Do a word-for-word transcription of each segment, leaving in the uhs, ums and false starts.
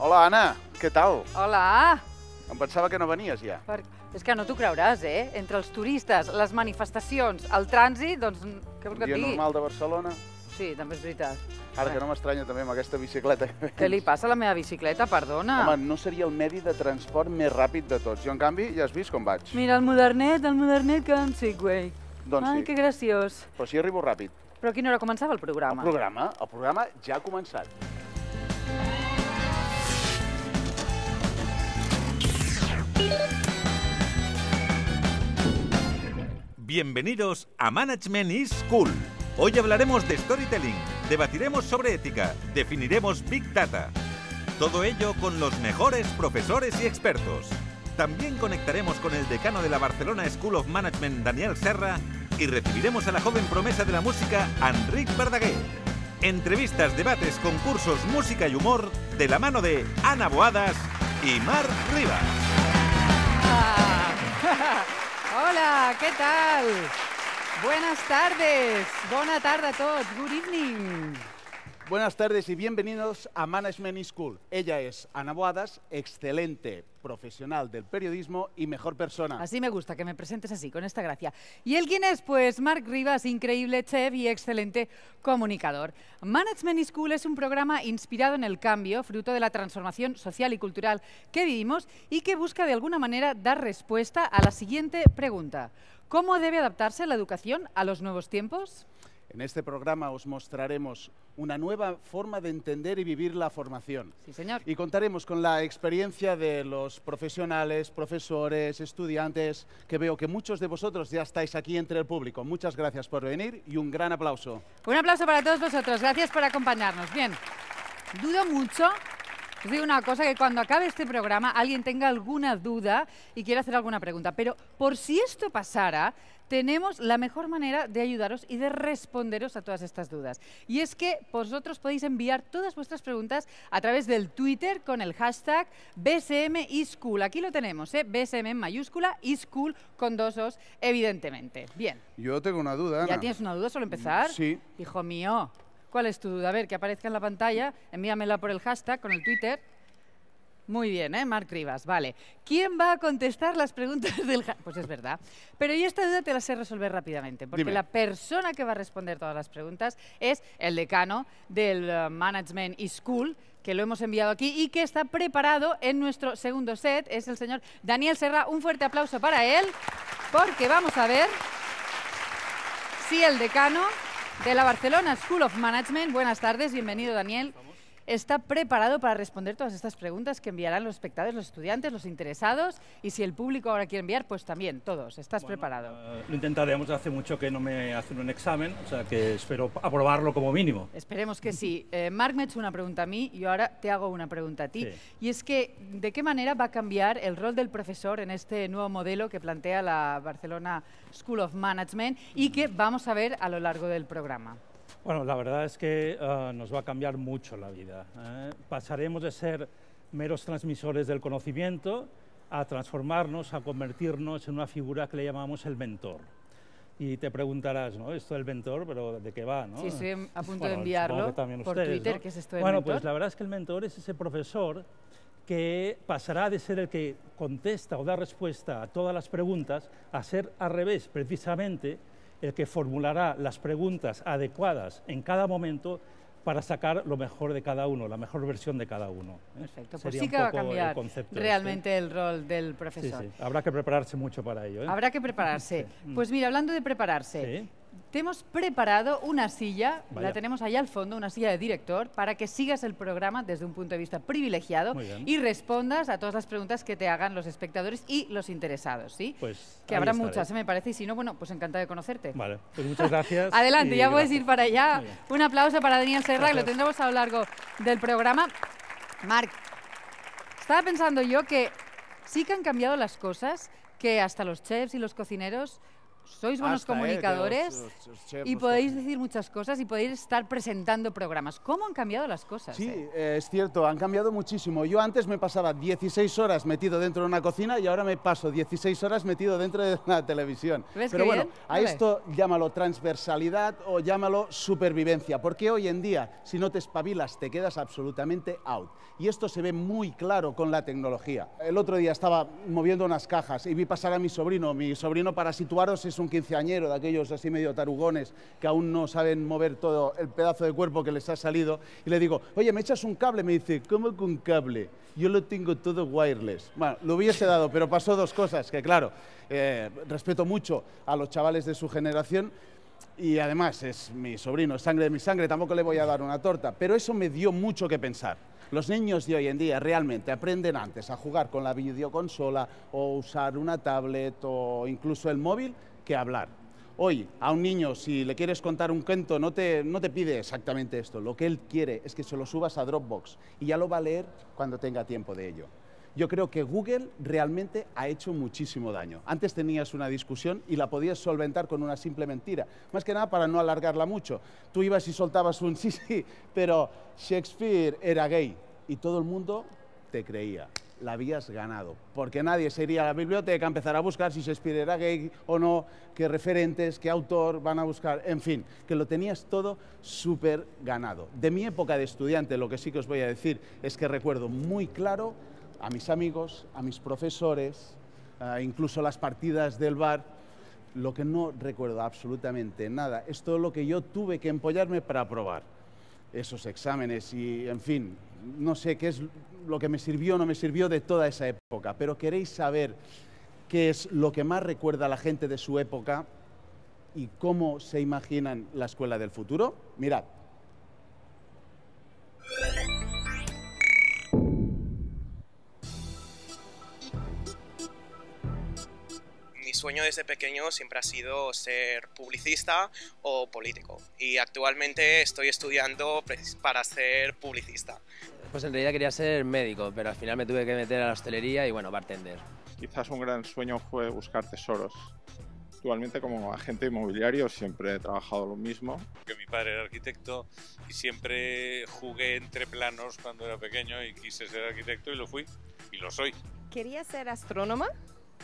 Hola, Anna, què tal? Hola! Em pensava que no venies ja. Per... És que no t'ho creuràs, eh? Entre els turistes, les manifestacions, el trànsit, doncs... Què vols que et digui? Un dia normal de Barcelona. Sí, també és veritat. Ara que no m'estranya també amb aquesta bicicleta que veig. Què li passa a la meva bicicleta? Perdona. Home, no seria el medi de transport més ràpid de tots. Jo, en canvi, ja has vist com vaig. Mira, el modernet, el modernet que en Segway. Doncs sí. Ai, que graciós. Però si arribo ràpid. Però a quina hora començava el programa? El programa? El programa ja ha començat. Bienvenidos a Management is Cool. Hoy hablaremos de storytelling, debatiremos sobre ética, definiremos Big Data. Todo ello con los mejores profesores y expertos. También conectaremos con el decano de la Barcelona School of Management, Daniel Serra, y recibiremos a la joven promesa de la música, Enric Bardagué. Entrevistas, debates, concursos, música y humor de la mano de Ana Boadas y Marc Rivas. Ah. Hola, què tal? Buenas tardes, bona tarda a tots, good evening. Buenas tardes y bienvenidos a Management is Cool. Ella es Ana Boadas, excelente profesional del periodismo y mejor persona. Así me gusta, que me presentes así, con esta gracia. ¿Y él quién es? Pues Marc Rivas, increíble chef y excelente comunicador. Management is Cool es un programa inspirado en el cambio, fruto de la transformación social y cultural que vivimos y que busca de alguna manera dar respuesta a la siguiente pregunta. ¿Cómo debe adaptarse la educación a los nuevos tiempos? En este programa os mostraremos una nueva forma de entender y vivir la formación. Sí, señor. Y contaremos con la experiencia de los profesionales, profesores, estudiantes, que veo que muchos de vosotros ya estáis aquí entre el público. Muchas gracias por venir y un gran aplauso. Un aplauso para todos vosotros. Gracias por acompañarnos. Bien, dudo mucho... Os digo una cosa, que cuando acabe este programa alguien tenga alguna duda y quiera hacer alguna pregunta, pero por si esto pasara, tenemos la mejor manera de ayudaros y de responderos a todas estas dudas. Y es que vosotros podéis enviar todas vuestras preguntas a través del Twitter con el hashtag B S M is Cool. Aquí lo tenemos, ¿eh? B S M en mayúscula, is cool con dos os, evidentemente. Bien. Yo tengo una duda, Ana. ¿Ya tienes una duda sobre empezar? Sí. Hijo mío. ¿Cuál es tu duda? A ver, que aparezca en la pantalla, envíamela por el hashtag, con el Twitter. Muy bien, ¿eh? Marc Rivas, vale. ¿Quién va a contestar las preguntas del hashtag? Pues es verdad. Pero yo esta duda te la sé resolver rápidamente, porque Dime. La persona que va a responder todas las preguntas es el decano del Management is Cool, que lo hemos enviado aquí y que está preparado en nuestro segundo set. Es el señor Daniel Serra. Un fuerte aplauso para él, porque vamos a ver si el decano... de la Barcelona School of Management. Buenas tardes, bienvenido Daniel. Está preparado para responder todas estas preguntas que enviarán los espectadores, los estudiantes, los interesados y si el público ahora quiere enviar, pues también, todos. ¿Estás bueno, preparado? Uh, lo intentaremos, hace mucho que no me hacen un examen, o sea que espero aprobarlo como mínimo. Esperemos que sí. Eh, Marc me ha hecho una pregunta a mí y ahora te hago una pregunta a ti. Sí. Y es que, ¿de qué manera va a cambiar el rol del profesor en este nuevo modelo que plantea la Barcelona School of Management y que vamos a ver a lo largo del programa? Bueno, la verdad es que uh, nos va a cambiar mucho la vida, ¿eh? Pasaremos de ser meros transmisores del conocimiento a transformarnos, a convertirnos en una figura que le llamamos el mentor. Y te preguntarás, ¿no? Esto del mentor, pero ¿de qué va, no? Sí, estoy a punto bueno, de enviarlo también por ustedes, Twitter, ¿no? ¿Qué es esto del bueno, mentor? Pues la verdad es que el mentor es ese profesor que pasará de ser el que contesta o da respuesta a todas las preguntas a ser al revés, precisamente el que formulará las preguntas adecuadas en cada momento para sacar lo mejor de cada uno, la mejor versión de cada uno. Perfecto, pues sí que va a cambiar realmente el rol del profesor. Sí, sí. Habrá que prepararse mucho para ello, ¿eh? Habrá que prepararse. Sí. Pues mira, hablando de prepararse, sí. Te hemos preparado una silla, Vaya. La tenemos allá al fondo, una silla de director, para que sigas el programa desde un punto de vista privilegiado y respondas a todas las preguntas que te hagan los espectadores y los interesados, ¿sí? Pues que habrá estaré. muchas, me parece, y si no, bueno, pues encantada de conocerte. Vale, pues muchas gracias. Adelante, ya gracias. Puedes ir para allá. Un aplauso para Daniel Serra, gracias. Que lo tendremos a lo largo del programa. Marc, estaba pensando yo que sí que han cambiado las cosas, que hasta los chefs y los cocineros sois buenos Hasta, comunicadores eh, os, os, os y podéis decir muchas cosas y podéis estar presentando programas. ¿Cómo han cambiado las cosas? Sí, eh? Eh, es cierto, han cambiado muchísimo. Yo antes me pasaba dieciséis horas metido dentro de una cocina y ahora me paso dieciséis horas metido dentro de la televisión. ¿Ves Pero bueno, bien? a vale. esto llámalo transversalidad o llámalo supervivencia, porque hoy en día si no te espabilas te quedas absolutamente out. Y esto se ve muy claro con la tecnología. El otro día estaba moviendo unas cajas y vi pasar a mi sobrino. Mi sobrino, para situaros, es un quinceañero de aquellos así medio tarugones que aún no saben mover todo el pedazo de cuerpo que les ha salido, y le digo, oye, ¿me echas un cable? Me dice, ¿cómo con cable? Yo lo tengo todo wireless. Bueno, lo hubiese dado, pero pasó dos cosas, que claro, eh, respeto mucho a los chavales de su generación, y además es mi sobrino, es sangre de mi sangre, tampoco le voy a dar una torta, pero eso me dio mucho que pensar. Los niños de hoy en día realmente aprenden antes a jugar con la videoconsola o usar una tablet o incluso el móvil que hablar. Hoy, a un niño, si le quieres contar un cuento, no te, no te pide exactamente esto. Lo que él quiere es que se lo subas a Dropbox y ya lo va a leer cuando tenga tiempo de ello. Yo creo que Google realmente ha hecho muchísimo daño. Antes tenías una discusión y la podías solventar con una simple mentira. Más que nada para no alargarla mucho. Tú ibas y soltabas un sí, sí, pero Shakespeare era gay y todo el mundo te creía. La habías ganado, porque nadie se iría a la biblioteca a empezar a buscar si Shakespeare era gay o no, qué referentes, qué autor van a buscar, en fin, que lo tenías todo súper ganado. De mi época de estudiante, lo que sí que os voy a decir es que recuerdo muy claro a mis amigos, a mis profesores, uh, incluso las partidas del bar. Lo que no recuerdo absolutamente nada es todo lo que yo tuve que empollarme para aprobar esos exámenes y, en fin, no sé qué es lo que me sirvió o no me sirvió de toda esa época, pero queréis saber qué es lo que más recuerda a la gente de su época y cómo se imaginan la escuela del futuro. Mirad. Mi sueño desde pequeño siempre ha sido ser publicista o político y actualmente estoy estudiando para ser publicista. Pues en realidad quería ser médico, pero al final me tuve que meter a la hostelería y bueno, bartender. Quizás un gran sueño fue buscar tesoros. Actualmente como agente inmobiliario siempre he trabajado lo mismo. Porque mi padre era arquitecto y siempre jugué entre planos cuando era pequeño y quise ser arquitecto y lo fui y lo soy. Quería ser astrónoma.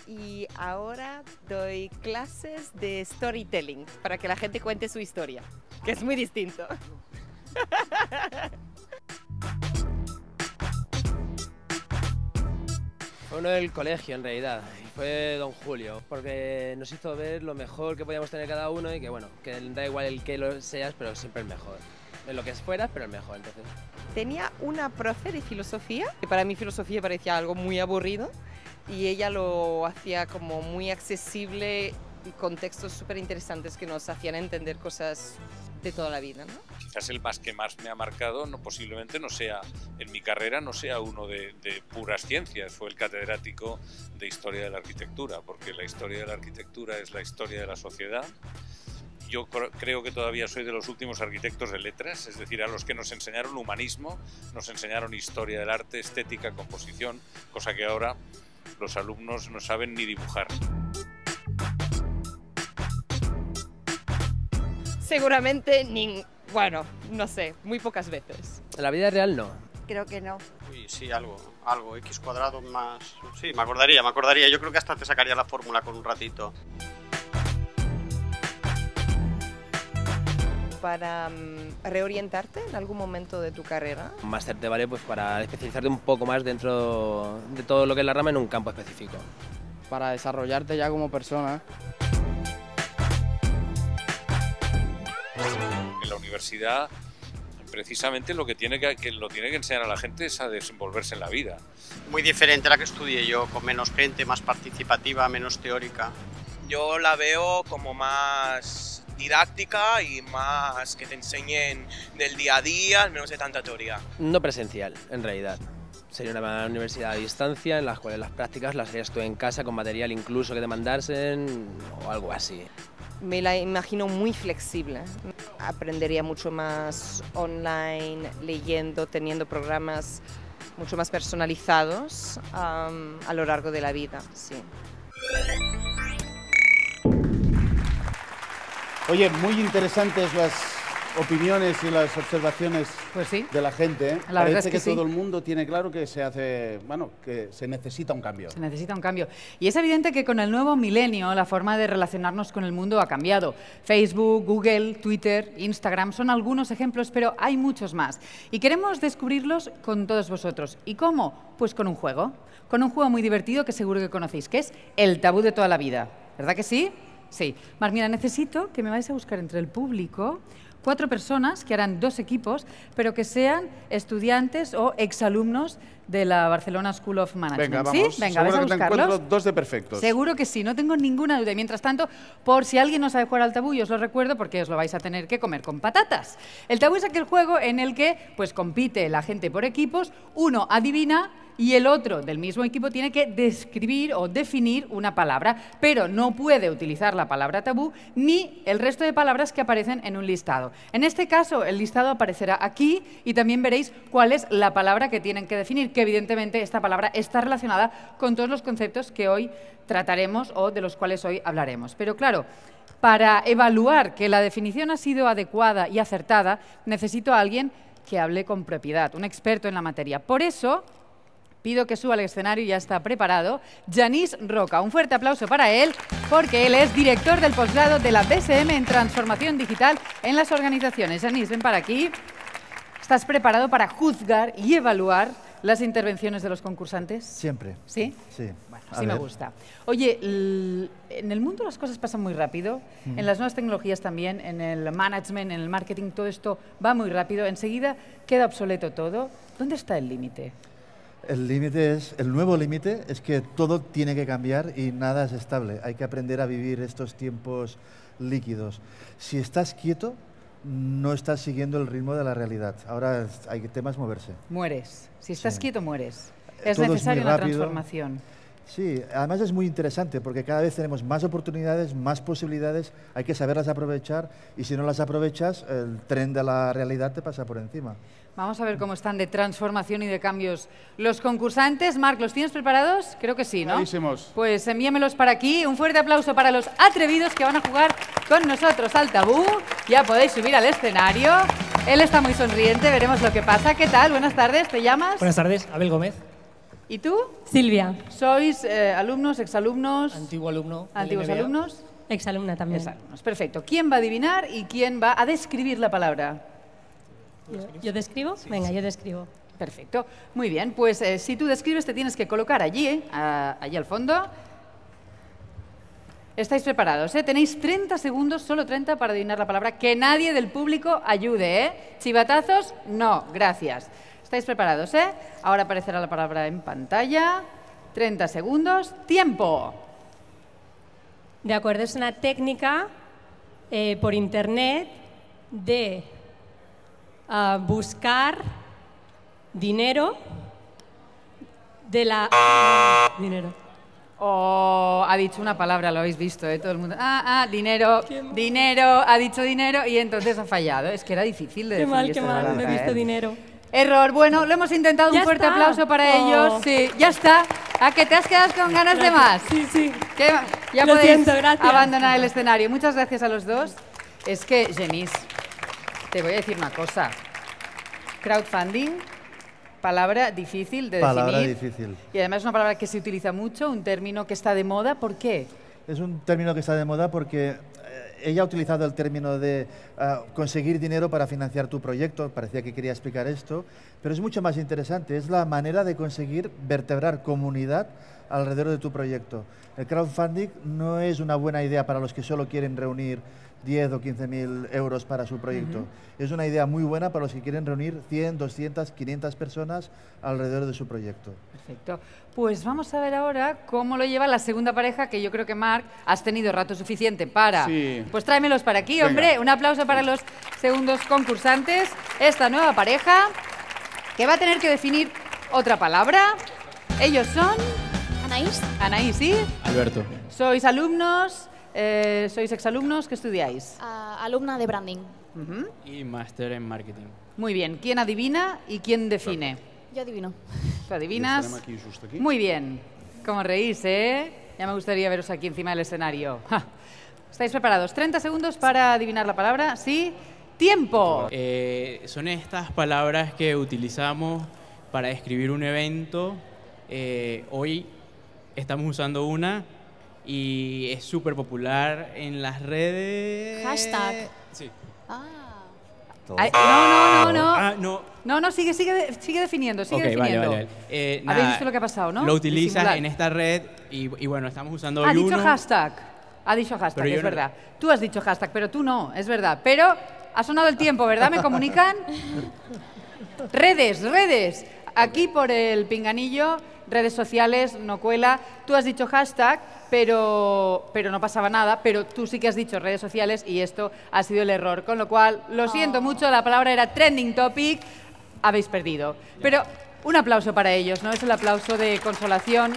Y ahora doy clases de storytelling para que la gente cuente su historia, que es muy distinto. Fue uno del colegio en realidad, fue don Julio, porque nos hizo ver lo mejor que podíamos tener cada uno y que bueno, que da igual el que lo seas, pero siempre el mejor. En lo que fueras, pero el mejor, entonces. Tenía una profe de filosofía, que para mí filosofía parecía algo muy aburrido, y ella lo hacía como muy accesible y con textos súper interesantes que nos hacían entender cosas de toda la vida, ¿no? Quizás el más que más me ha marcado, no, posiblemente no sea, en mi carrera no sea uno de, de puras ciencias, fue el catedrático de Historia de la Arquitectura, porque la historia de la arquitectura es la historia de la sociedad. Yo creo que todavía soy de los últimos arquitectos de letras, es decir, a los que nos enseñaron humanismo, nos enseñaron historia del arte, estética, composición, cosa que ahora los alumnos no saben ni dibujar. Seguramente, ni, bueno, no sé, muy pocas veces. ¿En la vida real no? Creo que no. Uy, sí, algo, algo, x cuadrado más... Sí, me acordaría, me acordaría. Yo creo que hasta te sacaría la fórmula con un ratito. Para reorientarte en algún momento de tu carrera. Un máster te vale pues para especializarte un poco más dentro de todo lo que es la rama en un campo específico. Para desarrollarte ya como persona. En la universidad precisamente lo que tiene que, que lo tiene que enseñar a la gente es a desenvolverse en la vida. Muy diferente a la que estudié yo, con menos gente, más participativa, menos teórica. Yo la veo como más didáctica y más que te enseñen del día a día, al menos de tanta teoría. No presencial, en realidad. Sería una universidad a distancia en las cuales las prácticas las harías tú en casa con material incluso que te mandasen o algo así. Me la imagino muy flexible. Aprendería mucho más online, leyendo, teniendo programas mucho más personalizados um, a lo largo de la vida, sí. Oye, muy interesantes las opiniones y las observaciones pues sí. de la gente. ¿eh? La Parece es que, que sí. todo el mundo tiene claro que se hace, bueno, que se necesita un cambio. Se necesita un cambio. Y es evidente que con el nuevo milenio la forma de relacionarnos con el mundo ha cambiado. Facebook, Google, Twitter, Instagram son algunos ejemplos, pero hay muchos más. Y queremos descubrirlos con todos vosotros. ¿Y cómo? Pues con un juego. Con un juego muy divertido que seguro que conocéis, que es el tabú de toda la vida. ¿Verdad que sí? Sí. Marc, mira, necesito que me vais a buscar entre el público cuatro personas que harán dos equipos, pero que sean estudiantes o exalumnos de la Barcelona School of Management. Venga, vamos. ¿Sí? Venga, ¿ves a buscarlos? Dos de perfectos. Seguro que sí, no tengo ninguna duda. Y mientras tanto, por si alguien no sabe jugar al tabú, yo os lo recuerdo porque os lo vais a tener que comer con patatas. El tabú es aquel juego en el que pues, compite la gente por equipos, uno adivina y el otro del mismo equipo tiene que describir o definir una palabra, pero no puede utilizar la palabra tabú ni el resto de palabras que aparecen en un listado. En este caso, el listado aparecerá aquí y también veréis cuál es la palabra que tienen que definir, que evidentemente esta palabra está relacionada con todos los conceptos que hoy trataremos o de los cuales hoy hablaremos. Pero claro, para evaluar que la definición ha sido adecuada y acertada, necesito a alguien que hable con propiedad, un experto en la materia. Por eso pido que suba al escenario, ya está preparado, Genís Roca. Un fuerte aplauso para él, porque él es director del posgrado de la B S M en Transformación Digital en las Organizaciones. Genís, ven para aquí. ¿Estás preparado para juzgar y evaluar las intervenciones de los concursantes? Siempre. ¿Sí? Sí. Bueno, así me gusta. Oye, en el mundo las cosas pasan muy rápido, mm. en las nuevas tecnologías también, en el management, en el marketing, todo esto va muy rápido. Enseguida queda obsoleto todo. ¿Dónde está el límite? El límite es, el nuevo límite es que todo tiene que cambiar y nada es estable. Hay que aprender a vivir estos tiempos líquidos. Si estás quieto, no estás siguiendo el ritmo de la realidad. Ahora hay temas moverse. Mueres. Si estás sí. quieto, mueres. Es necesaria una transformación. Sí, además es muy interesante porque cada vez tenemos más oportunidades, más posibilidades, hay que saberlas aprovechar y si no las aprovechas, el tren de la realidad te pasa por encima. Vamos a ver cómo están de transformación y de cambios los concursantes. Marc, ¿los tienes preparados? Creo que sí, ¿no? Clarísimos. Pues envíamelos para aquí. Un fuerte aplauso para los atrevidos que van a jugar con nosotros al tabú. Ya podéis subir al escenario. Él está muy sonriente, veremos lo que pasa. ¿Qué tal? Buenas tardes, ¿te llamas? Buenas tardes, Abel Gómez. ¿Y tú? Silvia. ¿Sois eh, alumnos, exalumnos? Antiguo alumno. ¿Antiguos alumnos? Exalumna también. Exalumnos, perfecto. ¿Quién va a adivinar y quién va a describir la palabra? ¿Yo, yo describo? Sí, Venga, sí. yo describo. Perfecto. Muy bien, pues eh, si tú describes te tienes que colocar allí, eh, a, allí al fondo. Estáis preparados, ¿eh? Tenéis treinta segundos, solo treinta, para adivinar la palabra. Que nadie del público ayude, ¿eh? Chivatazos, no, gracias. Estáis preparados, ¿eh? Ahora aparecerá la palabra en pantalla. treinta segundos, tiempo. De acuerdo, es una técnica eh, por internet de uh, buscar dinero de la... Dinero. Oh, ha dicho una palabra, lo habéis visto, ¿eh? Todo el mundo. Ah, ah, dinero, dinero, ha dicho dinero y entonces ha fallado. Es que era difícil de decir. Qué mal, qué mal, palabra, no he visto ¿eh? dinero. Error. Bueno, lo hemos intentado. Ya un fuerte está. aplauso para oh. ellos. Sí, ya está. ¿A que te has quedado con ganas gracias. de más? Sí, sí. ¿Qué? Ya lo podéis siento, abandonar el escenario. Muchas gracias a los dos. Es que, Genís, te voy a decir una cosa. Crowdfunding, palabra difícil de definir. Palabra difícil. Y además es una palabra que se utiliza mucho, un término que está de moda. ¿Por qué? Es un término que está de moda porque ella ha utilizado el término de uh, conseguir dinero para financiar tu proyecto, parecía que quería explicar esto, pero es mucho más interesante, es la manera de conseguir vertebrar comunidad alrededor de tu proyecto. El crowdfunding no es una buena idea para los que solo quieren reunir diez o quince mil euros para su proyecto. Uh-huh. Es una idea muy buena para los que quieren reunir cien, doscientas, quinientas personas alrededor de su proyecto. Perfecto. Pues vamos a ver ahora cómo lo lleva la segunda pareja, que yo creo que, Marc, has tenido rato suficiente para... Sí. Pues tráemelos para aquí, Venga. hombre. Un aplauso para los segundos concursantes. Esta nueva pareja, que va a tener que definir otra palabra. Ellos son... Anaís. Anaís, ¿sí? Alberto. Sois alumnos... Eh, ¿Sois exalumnos? ¿Qué estudiáis? Uh, alumna de branding. Uh-huh. Y máster en marketing. Muy bien. ¿Quién adivina y quién define? Yo adivino. ¿Tú adivinas? Aquí, justo aquí. Muy bien. Como reís, ¿eh? Ya me gustaría veros aquí encima del escenario. Ja. ¿Estáis preparados? treinta segundos para adivinar la palabra. Sí, tiempo. Eh, son estas palabras que utilizamos para describir un evento. Eh, hoy estamos usando una y es súper popular en las redes. Hashtag. Sí. Ah. Ay, no, no, no, no. Ah, no. No, no, sigue, sigue, sigue definiendo, sigue okay, definiendo. Vale, vale, vale. Eh, nada, habéis visto lo que ha pasado, ¿no? Lo utilizas en esta red y, y bueno, estamos usando hoy. Ha dicho uno. hashtag. Ha dicho hashtag, es no... verdad. Tú has dicho hashtag, pero tú no, es verdad. Pero ha sonado el tiempo, ¿verdad? ¿Me comunican? Redes, redes. Aquí por el pinganillo, redes sociales, no cuela. Tú has dicho hashtag, pero, pero no pasaba nada. Pero tú sí que has dicho redes sociales y esto ha sido el error. Con lo cual, lo siento oh. mucho, la palabra era trending topic. Habéis perdido. Pero un aplauso para ellos, ¿no? Es el aplauso de consolación.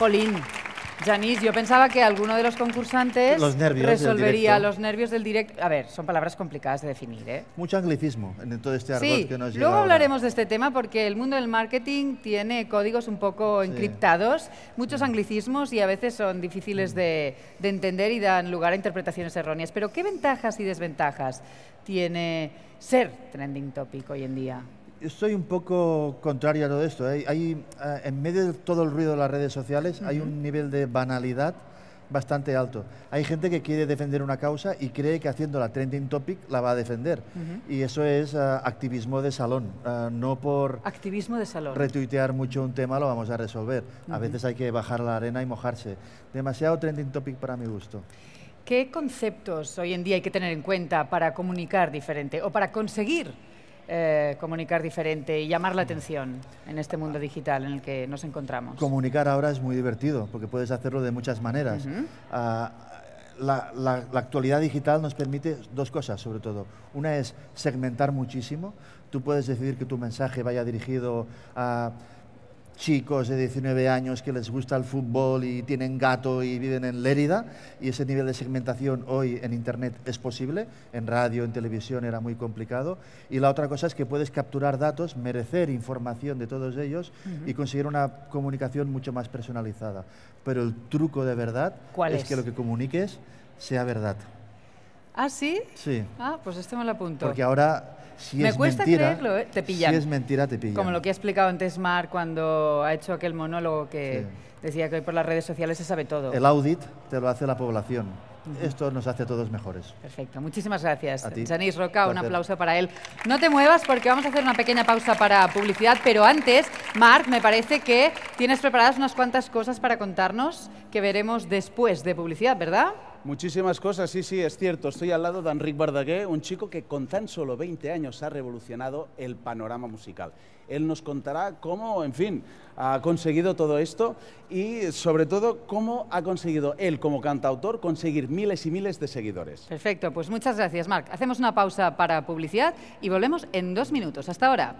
Colín. Genís, yo pensaba que alguno de los concursantes los resolvería los nervios del directo. A ver, son palabras complicadas de definir, ¿eh? Mucho anglicismo en todo este argot sí, que nos lleva. Luego hablaremos ahora de este tema porque el mundo del marketing tiene códigos un poco sí. encriptados, muchos anglicismos y a veces son difíciles mm. de, de entender y dan lugar a interpretaciones erróneas. Pero ¿qué ventajas y desventajas tiene ser trending topic hoy en día? Estoy un poco contrario a todo esto. Hay, hay, en medio de todo el ruido de las redes sociales, uh-huh. hay un nivel de banalidad bastante alto. Hay gente que quiere defender una causa y cree que haciendo la trending topic la va a defender. Uh-huh. Y eso es uh, activismo de salón. Uh, no por activismo de salón. Retuitear mucho un tema lo vamos a resolver. Uh-huh. A veces hay que bajar la arena y mojarse. Demasiado trending topic para mi gusto. ¿Qué conceptos hoy en día hay que tener en cuenta para comunicar diferente o para conseguir Eh, comunicar diferente y llamar la atención en este mundo digital en el que nos encontramos? Comunicar ahora es muy divertido porque puedes hacerlo de muchas maneras. Uh-huh. uh, la, la, la actualidad digital nos permite dos cosas, sobre todo. Una es segmentar muchísimo. Tú puedes decidir que tu mensaje vaya dirigido a chicos de diecinueve años que les gusta el fútbol y tienen gato y viven en Lérida, y ese nivel de segmentación hoy en Internet es posible, en radio, en televisión era muy complicado, y la otra cosa es que puedes capturar datos, merecer información de todos ellos uh-huh. y conseguir una comunicación mucho más personalizada. Pero el truco de verdad es, es que lo que comuniques sea verdad. ¿Ah, sí? Sí. Ah, pues este me lo apunto. Porque ahora, si me es cuesta mentira, creerlo, ¿eh? Te pillan. Si es mentira, te pillan. Como lo que ha explicado antes Marc cuando ha hecho aquel monólogo que sí. decía que hoy por las redes sociales se sabe todo. El audit te lo hace la población. Uh-huh. Esto nos hace a todos mejores. Perfecto. Muchísimas gracias. A ti. Genís Roca, un aplauso para él. No te muevas porque vamos a hacer una pequeña pausa para publicidad, pero antes, Marc, me parece que tienes preparadas unas cuantas cosas para contarnos que veremos después de publicidad, ¿verdad? Muchísimas cosas, sí, sí, es cierto. Estoy al lado de Enric Bardagué, un chico que con tan solo veinte años ha revolucionado el panorama musical. Él nos contará cómo, en fin, ha conseguido todo esto y, sobre todo, cómo ha conseguido él, como cantautor, conseguir miles y miles de seguidores. Perfecto, pues muchas gracias, Marc. Hacemos una pausa para publicidad y volvemos en dos minutos. Hasta ahora.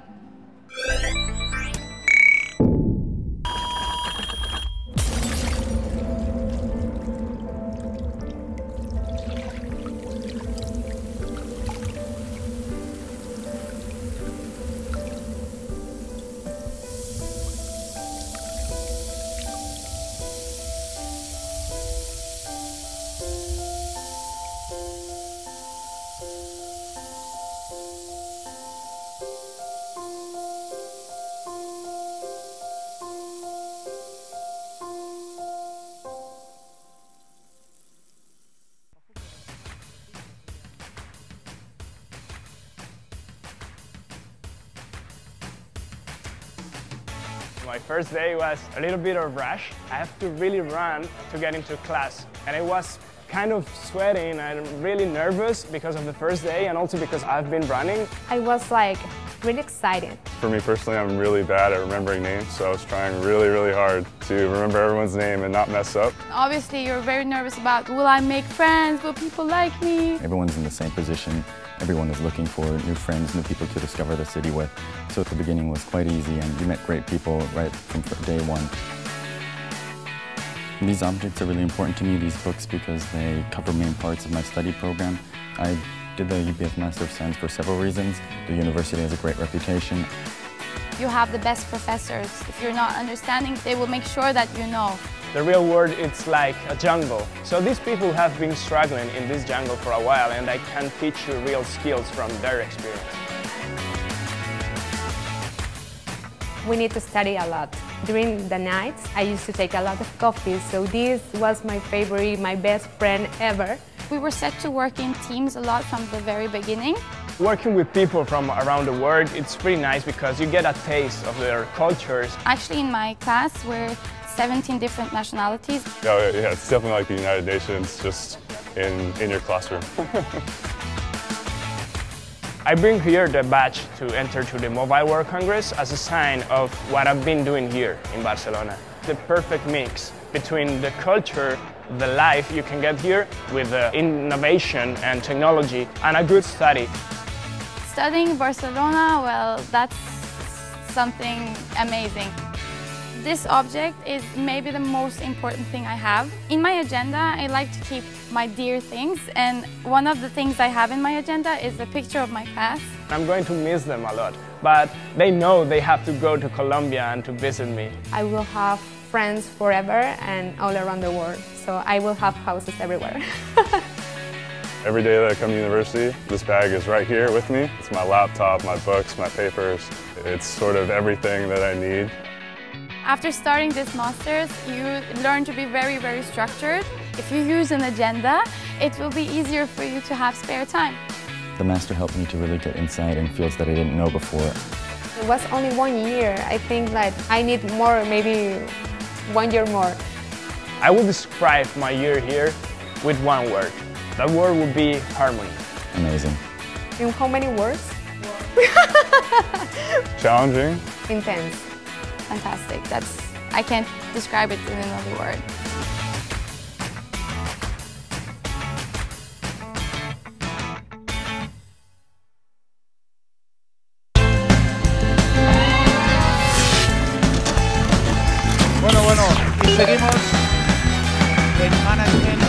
My first day was a little bit of rush. I have to really run to get into class. And I was kind of sweating and really nervous because of the first day and also because I've been running. I was like really excited. For me personally, I'm really bad at remembering names, so I was trying really, really hard to remember everyone's name and not mess up. Obviously, you're very nervous about, will I make friends? Will people like me? Everyone's in the same position. Everyone is looking for new friends, new people to discover the city with. So at the beginning was quite easy and you met great people right from day one. And these objects are really important to me, these books, because they cover main parts of my study program. I did the U P F Master of Science for several reasons. The university has a great reputation. You have the best professors. If you're not understanding, they will make sure that you know. The real world, it's like a jungle. So these people have been struggling in this jungle for a while, and I can teach you real skills from their experience. We need to study a lot. During the nights, I used to take a lot of coffee, so this was my favorite, my best friend ever. We were set to work in teams a lot from the very beginning. Working with people from around the world, it's pretty nice because you get a taste of their cultures. Actually, in my class, we're seventeen different nationalities. Yeah, yeah, it's definitely like the United Nations, just in, in your classroom. I bring here the badge to enter to the Mobile World Congress as a sign of what I've been doing here in Barcelona. The perfect mix between the culture, the life you can get here with the innovation and technology and a good study. Studying Barcelona, well, that's something amazing. This object is maybe the most important thing I have. In my agenda, I like to keep my dear things, and one of the things I have in my agenda is a picture of my class. I'm going to miss them a lot, but they know they have to go to Colombia and to visit me. I will have friends forever and all around the world, so I will have houses everywhere. Every day that I come to university, this bag is right here with me. It's my laptop, my books, my papers. It's sort of everything that I need. After starting this master's, you learn to be very, very structured. If you use an agenda, it will be easier for you to have spare time. The master helped me to really get insight in fields that I didn't know before. It was only one year. I think that I need more, maybe one year more. I would describe my year here with one word. That word would be harmony. Amazing. In how many words? Challenging. Intense. Fantastic. That's, I can't describe it in another word. Bueno, bueno, y seguimos en Management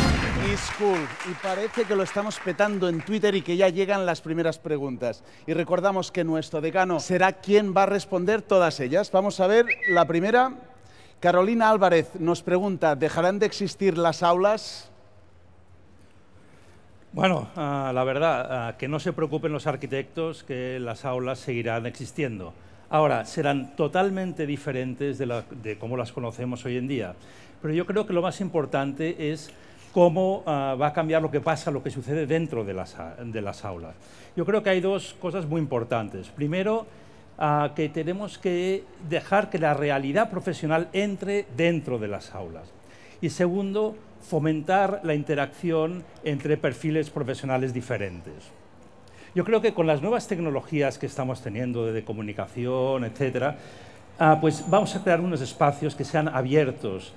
is Cool. Y parece que lo estamos petando en Twitter y que ya llegan las primeras preguntas. Y recordamos que nuestro decano será quien va a responder todas ellas. Vamos a ver la primera. Carolina Álvarez nos pregunta, ¿dejarán de existir las aulas? Bueno, uh, la verdad, uh, que no se preocupen los arquitectos, que las aulas seguirán existiendo. Ahora, serán totalmente diferentes de, la, de cómo las conocemos hoy en día. Pero yo creo que lo más importante es cómo uh, va a cambiar lo que pasa, lo que sucede dentro de las, de las aulas. Yo creo que hay dos cosas muy importantes. Primero, uh, que tenemos que dejar que la realidad profesional entre dentro de las aulas. Y segundo, fomentar la interacción entre perfiles profesionales diferentes. Yo creo que con las nuevas tecnologías que estamos teniendo de comunicación, etcétera, uh, pues vamos a crear unos espacios que sean abiertos,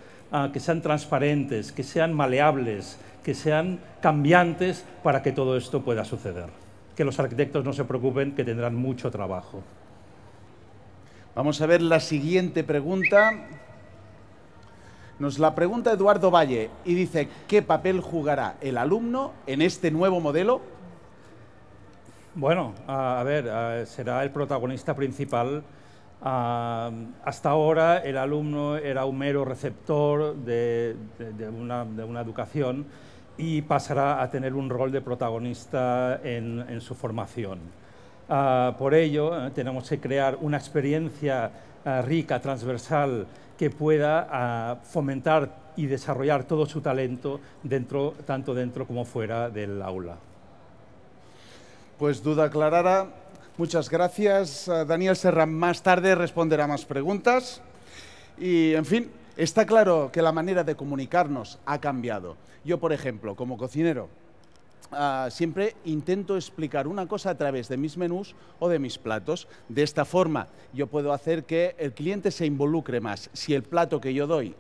que sean transparentes, que sean maleables, que sean cambiantes para que todo esto pueda suceder. Que los arquitectos no se preocupen, que tendrán mucho trabajo. Vamos a ver la siguiente pregunta. Nos la pregunta Eduardo Valle y dice, ¿qué papel jugará el alumno en este nuevo modelo? Bueno, a ver, será el protagonista principal. Uh, hasta ahora el alumno era un mero receptor de, de, de, una, de una educación y pasará a tener un rol de protagonista en, en su formación. Uh, por ello, tenemos que crear una experiencia uh, rica, transversal, que pueda uh, fomentar y desarrollar todo su talento dentro, tanto dentro como fuera del aula. Pues duda aclarada. Muchas gracias. Daniel Serra más tarde responderá más preguntas. Y, en fin, está claro que la manera de comunicarnos ha cambiado. Yo, por ejemplo, como cocinero, uh, siempre intento explicar una cosa a través de mis menús o de mis platos. De esta forma, yo puedo hacer que el cliente se involucre más. Si el plato que yo doy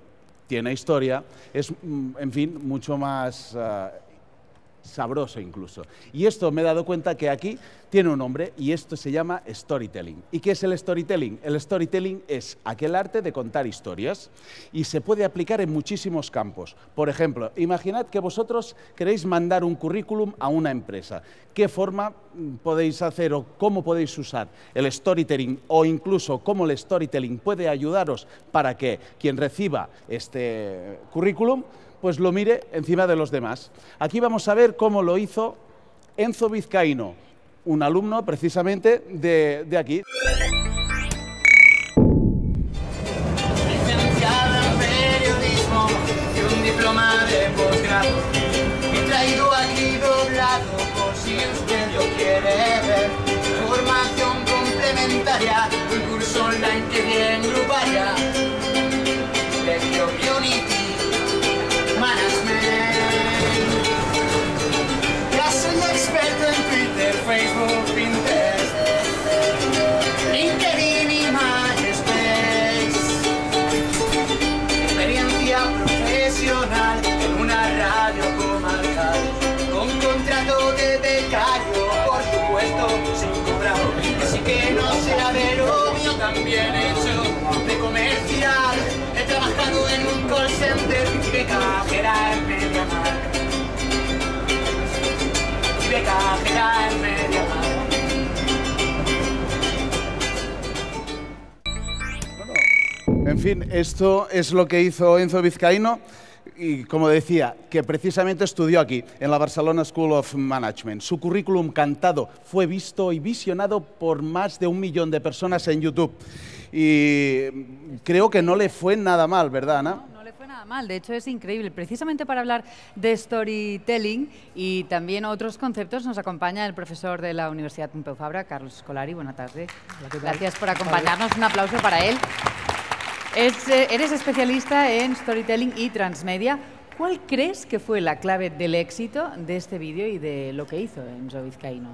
tiene historia, es, en fin, mucho más... Uh, sabroso incluso. Y esto me he dado cuenta que aquí tiene un nombre y esto se llama storytelling. ¿Y qué es el storytelling? El storytelling es aquel arte de contar historias y se puede aplicar en muchísimos campos. Por ejemplo, imaginad que vosotros queréis mandar un currículum a una empresa. ¿Qué forma podéis hacer o cómo podéis usar el storytelling o incluso cómo el storytelling puede ayudaros para que quien reciba este currículum pues lo mire encima de los demás? Aquí vamos a ver cómo lo hizo Enzo Vizcaíno, un alumno precisamente de, de aquí. Licenciado en periodismo y un diploma de posgrado, he traído aquí doblado por si usted lo quiere ver. Formación complementaria, un curso online que viene en Grupalla. Experto en Twitter, Facebook, Pinterest, LinkedIn y MySpace. Experiencia profesional en una radio comarcal, con contrato de becario, por supuesto, sin cobrar. Así que no será verómio, también he hecho de comercial. He trabajado en un call center y de cajera en MediaMarkt. Bueno, en fin, esto es lo que hizo Enzo Vizcaíno y, como decía, que precisamente estudió aquí, en la Barcelona School of Management. Su currículum cantado fue visto y visionado por más de un millón de personas en YouTube. Y creo que no le fue nada mal, ¿verdad, Ana? Mal, de hecho es increíble. Precisamente para hablar de storytelling y también otros conceptos nos acompaña el profesor de la Universidad Pompeu Fabra, Carlos Scolari. Buenas tardes. Gracias por acompañarnos. Un aplauso para él. Es, eres especialista en storytelling y transmedia. ¿Cuál crees que fue la clave del éxito de este vídeo y de lo que hizo Enzo Vizcaíno?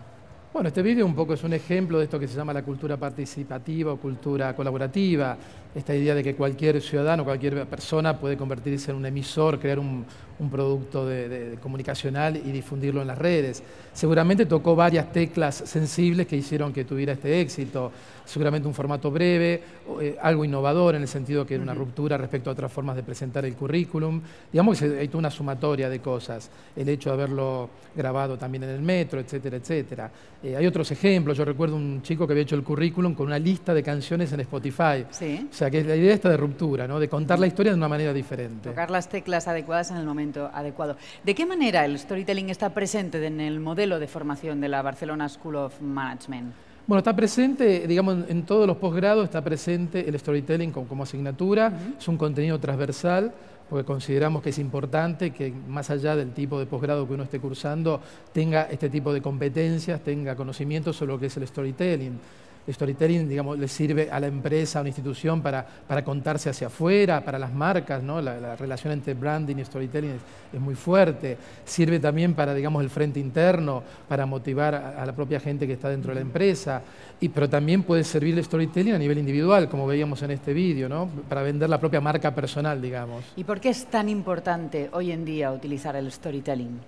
Bueno, este vídeo un poco es un ejemplo de esto que se llama la cultura participativa o cultura colaborativa, esta idea de que cualquier ciudadano, cualquier persona puede convertirse en un emisor, crear un, un producto de, de, de comunicacional y difundirlo en las redes. Seguramente tocó varias teclas sensibles que hicieron que tuviera este éxito, seguramente un formato breve, eh, algo innovador en el sentido que era una ruptura respecto a otras formas de presentar el currículum, digamos que hay toda una sumatoria de cosas, el hecho de haberlo grabado también en el metro, etcétera, etcétera. Eh, hay otros ejemplos, yo recuerdo un chico que había hecho el currículum con una lista de canciones en Spotify. Sí. O sea, que la idea está de ruptura, ¿no? De contar la historia de una manera diferente. Tocar las teclas adecuadas en el momento adecuado. ¿De qué manera el storytelling está presente en el modelo de formación de la Barcelona School of Management? Bueno, está presente, digamos, en todos los posgrados está presente el storytelling como asignatura, uh-huh. Es un contenido transversal, porque consideramos que es importante que más allá del tipo de posgrado que uno esté cursando, tenga este tipo de competencias, tenga conocimientos sobre lo que es el storytelling. El storytelling, digamos, le sirve a la empresa, a una institución para, para contarse hacia afuera, para las marcas, ¿no? La, la relación entre branding y storytelling es, es muy fuerte. Sirve también para, digamos, el frente interno, para motivar a, a la propia gente que está dentro de la empresa. Y, pero también puede servir el storytelling a nivel individual, como veíamos en este vídeo, ¿no? Para vender la propia marca personal, digamos. ¿Y por qué es tan importante hoy en día utilizar el storytelling?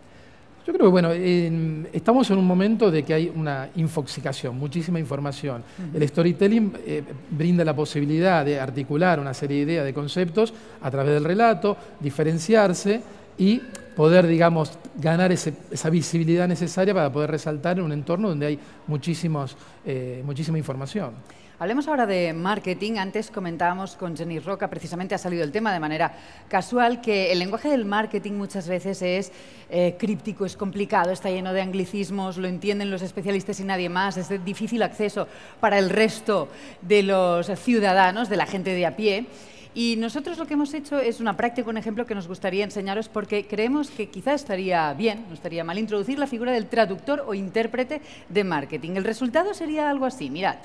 Yo creo que, bueno, eh, estamos en un momento de que hay una infoxicación, muchísima información. Uh-huh. El storytelling eh, brinda la posibilidad de articular una serie de ideas, de conceptos, a través del relato, diferenciarse y poder, digamos, ganar ese, esa visibilidad necesaria para poder resaltar en un entorno donde hay muchísimos, eh, muchísima información. Hablemos ahora de marketing. Antes comentábamos con Genís Roca, precisamente ha salido el tema de manera casual, que el lenguaje del marketing muchas veces es eh, críptico, es complicado, está lleno de anglicismos, lo entienden los especialistas y nadie más, es de difícil acceso para el resto de los ciudadanos, de la gente de a pie. Y nosotros lo que hemos hecho es una práctica, un ejemplo que nos gustaría enseñaros porque creemos que quizá estaría bien, no estaría mal, introducir la figura del traductor o intérprete de marketing. El resultado sería algo así, mirad.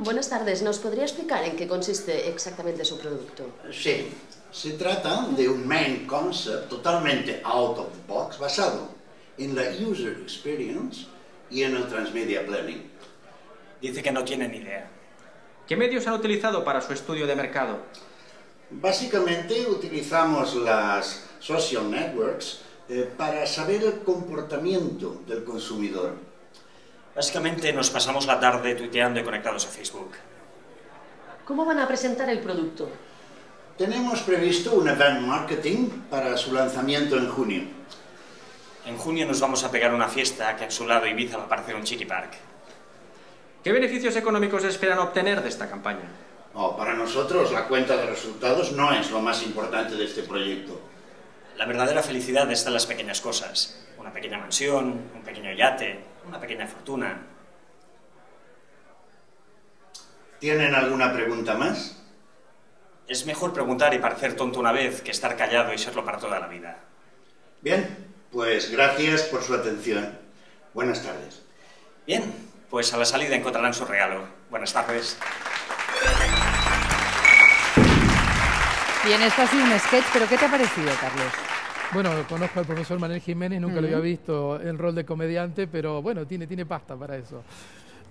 Buenas tardes, ¿nos podría explicar en qué consiste exactamente su producto? Sí, se trata de un main concept totalmente out of the box basado en la user experience y en el transmedia planning. Dice que no tiene ni idea. ¿Qué medios han utilizado para su estudio de mercado? Básicamente utilizamos las social networks eh, para saber el comportamiento del consumidor. Básicamente nos pasamos la tarde tuiteando y conectados a Facebook. ¿Cómo van a presentar el producto? Tenemos previsto un event marketing para su lanzamiento en junio. En junio nos vamos a pegar una fiesta que a su lado Ibiza va a parecer un chiqui park. ¿Qué beneficios económicos esperan obtener de esta campaña? Oh, para nosotros la cuenta de resultados no es lo más importante de este proyecto. La verdadera felicidad está en las pequeñas cosas. Una pequeña mansión, un pequeño yate, una pequeña fortuna. ¿Tienen alguna pregunta más? Es mejor preguntar y parecer tonto una vez que estar callado y serlo para toda la vida. Bien, pues gracias por su atención. Buenas tardes. Bien, pues a la salida encontrarán su regalo. Buenas tardes. Bien, esto ha sido un sketch, pero ¿qué te ha parecido, Carlos? Bueno, conozco al profesor Manuel Jiménez, nunca uh-huh. lo había visto en rol de comediante, pero bueno, tiene, tiene pasta para eso.